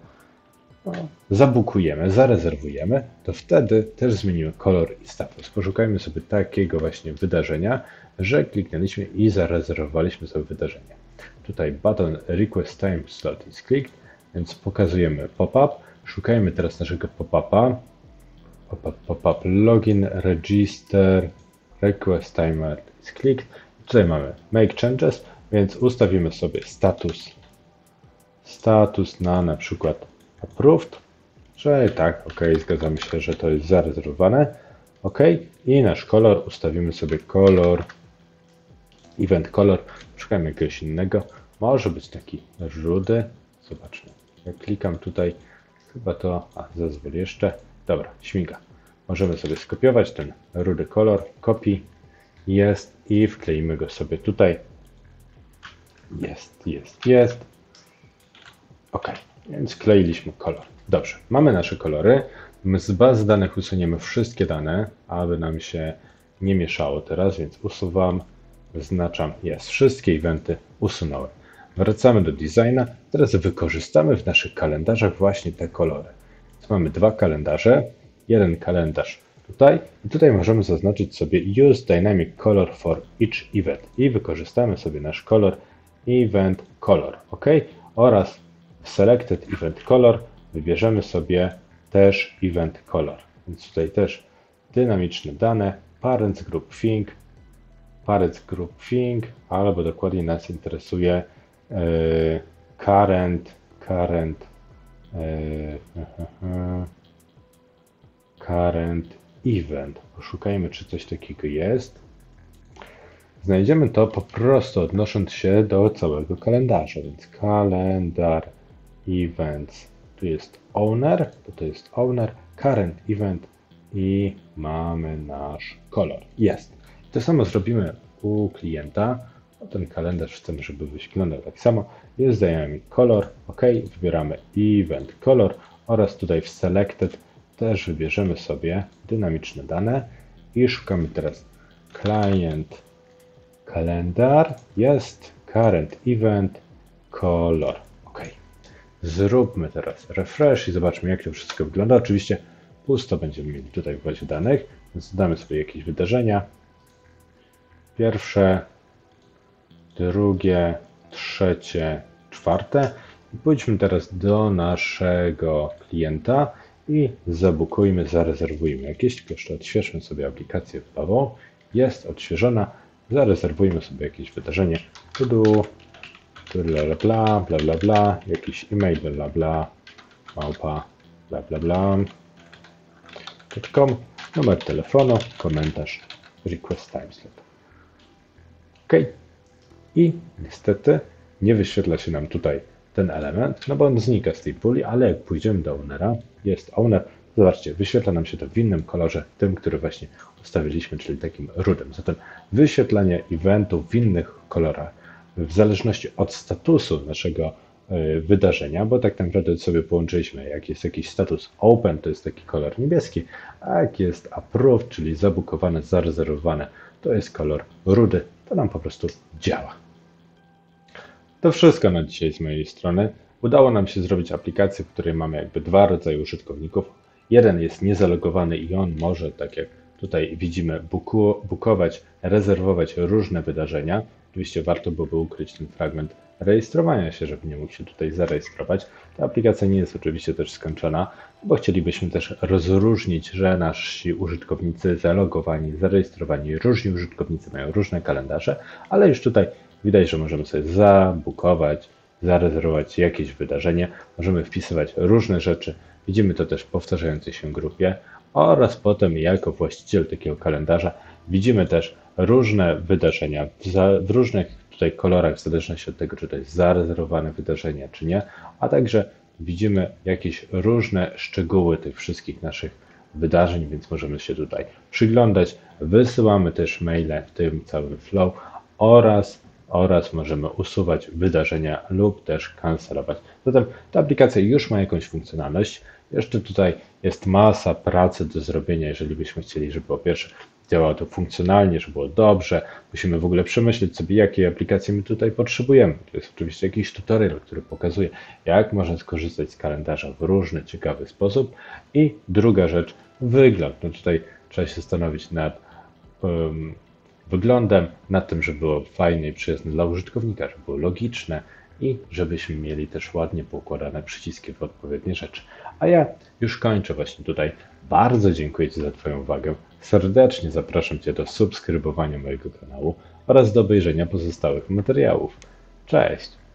no, zabukujemy, zarezerwujemy, to wtedy też zmienimy kolor i status. Poszukajmy sobie takiego właśnie wydarzenia, że kliknęliśmy i zarezerwowaliśmy sobie wydarzenie. Tutaj button request time slot is clicked, więc pokazujemy pop-up. Szukajmy teraz naszego pop-upa. Pop-up, pop-up, login, register, request timer is clicked. Tutaj mamy make changes, więc ustawimy sobie status. Status na na przykład approved, czyli tak, ok, zgadzamy się, że to jest zarezerwowane, ok, i nasz kolor, ustawimy sobie kolor, event color, szukamy jakiegoś innego, może być taki rudy, zobaczmy, jak klikam tutaj, chyba to, a zezwól jeszcze, dobra, śmiga, możemy sobie skopiować ten rudy kolor, copy, jest i wkleimy go sobie tutaj, jest, jest, jest, ok. Więc kleiliśmy kolor. Dobrze, mamy nasze kolory. My z baz danych usuniemy wszystkie dane, aby nam się nie mieszało teraz, więc usuwam, wyznaczam, jest, wszystkie eventy usunąłem. Wracamy do designa. Teraz wykorzystamy w naszych kalendarzach właśnie te kolory. Więc mamy dwa kalendarze, jeden kalendarz tutaj i tutaj możemy zaznaczyć sobie Use Dynamic Color for each event i wykorzystamy sobie nasz kolor event color, ok? Oraz Selected Event Color, wybierzemy sobie też Event Color, więc tutaj też dynamiczne dane, Parents Group Thing, Parents Group Thing, albo dokładnie nas interesuje yy, Current, Current, yy, yy, Current Event, poszukajmy czy coś takiego jest. Znajdziemy to po prostu odnosząc się do całego kalendarza, więc kalendar events, tu jest owner, bo to jest owner, current event i mamy nasz kolor, jest. To samo zrobimy u klienta, ten kalendarz chcemy, żeby wyglądał tak samo, jest dajemy kolor, ok, wybieramy event color oraz tutaj w selected też wybierzemy sobie dynamiczne dane i szukamy teraz client kalendar, jest current event color, ok. Zróbmy teraz refresh i zobaczmy jak to wszystko wygląda. Oczywiście pusto będziemy mieli tutaj w bazie danych, więc dodamy sobie jakieś wydarzenia. Pierwsze, drugie, trzecie, czwarte. Pójdźmy teraz do naszego klienta i zabukujmy, zarezerwujmy jakieś, tylko jeszcze odświeżmy sobie aplikację w Bubble. Jest odświeżona. Zarezerwujmy sobie jakieś wydarzenie, to bla bla bla, bla bla bla, jakiś e-mail, bla bla bla, małpa, bla bla bla, .com, numer telefonu, komentarz, request timeslot. Ok. I niestety nie wyświetla się nam tutaj ten element, no bo on znika z tej puli, ale jak pójdziemy do ownera, jest owner, zobaczcie, wyświetla nam się to w innym kolorze, tym, który właśnie ustawiliśmy, czyli takim rudym. Zatem wyświetlanie eventów w innych kolorach, w zależności od statusu naszego wydarzenia, bo tak naprawdę sobie połączyliśmy, jak jest jakiś status open, to jest taki kolor niebieski, a jak jest approved, czyli zabukowane, zarezerwowane, to jest kolor rudy, to nam po prostu działa. To wszystko na dzisiaj z mojej strony. Udało nam się zrobić aplikację, w której mamy jakby dwa rodzaje użytkowników. Jeden jest niezalogowany i on może, tak jak tutaj widzimy, buku, bukować, rezerwować różne wydarzenia. Oczywiście warto byłoby ukryć ten fragment rejestrowania się, żeby nie mógł się tutaj zarejestrować. Ta aplikacja nie jest oczywiście też skończona, bo chcielibyśmy też rozróżnić, że nasi użytkownicy zalogowani, zarejestrowani, różni użytkownicy mają różne kalendarze, ale już tutaj widać, że możemy sobie zabukować, zarezerwować jakieś wydarzenie, możemy wpisywać różne rzeczy. Widzimy to też w powtarzającej się grupie, oraz potem jako właściciel takiego kalendarza widzimy też różne wydarzenia w różnych tutaj kolorach, w zależności od tego, czy to jest zarezerwowane wydarzenie, czy nie, a także widzimy jakieś różne szczegóły tych wszystkich naszych wydarzeń, więc możemy się tutaj przyglądać. Wysyłamy też maile w tym całym flow oraz, oraz możemy usuwać wydarzenia lub też kancelować. Zatem ta aplikacja już ma jakąś funkcjonalność. Jeszcze tutaj jest masa pracy do zrobienia, jeżeli byśmy chcieli, żeby po pierwsze działało to funkcjonalnie, żeby było dobrze. Musimy w ogóle przemyśleć sobie, jakie aplikacje my tutaj potrzebujemy. To jest oczywiście jakiś tutorial, który pokazuje, jak można skorzystać z kalendarza w różny, ciekawy sposób. I druga rzecz, wygląd. No tutaj trzeba się zastanowić nad um, wyglądem, nad tym, żeby było fajne i przyjazne dla użytkownika, żeby było logiczne i żebyśmy mieli też ładnie poukładane przyciski w odpowiednie rzeczy. A ja już kończę właśnie tutaj. Bardzo dziękuję Ci za Twoją uwagę. Serdecznie zapraszam Cię do subskrybowania mojego kanału oraz do obejrzenia pozostałych materiałów. Cześć!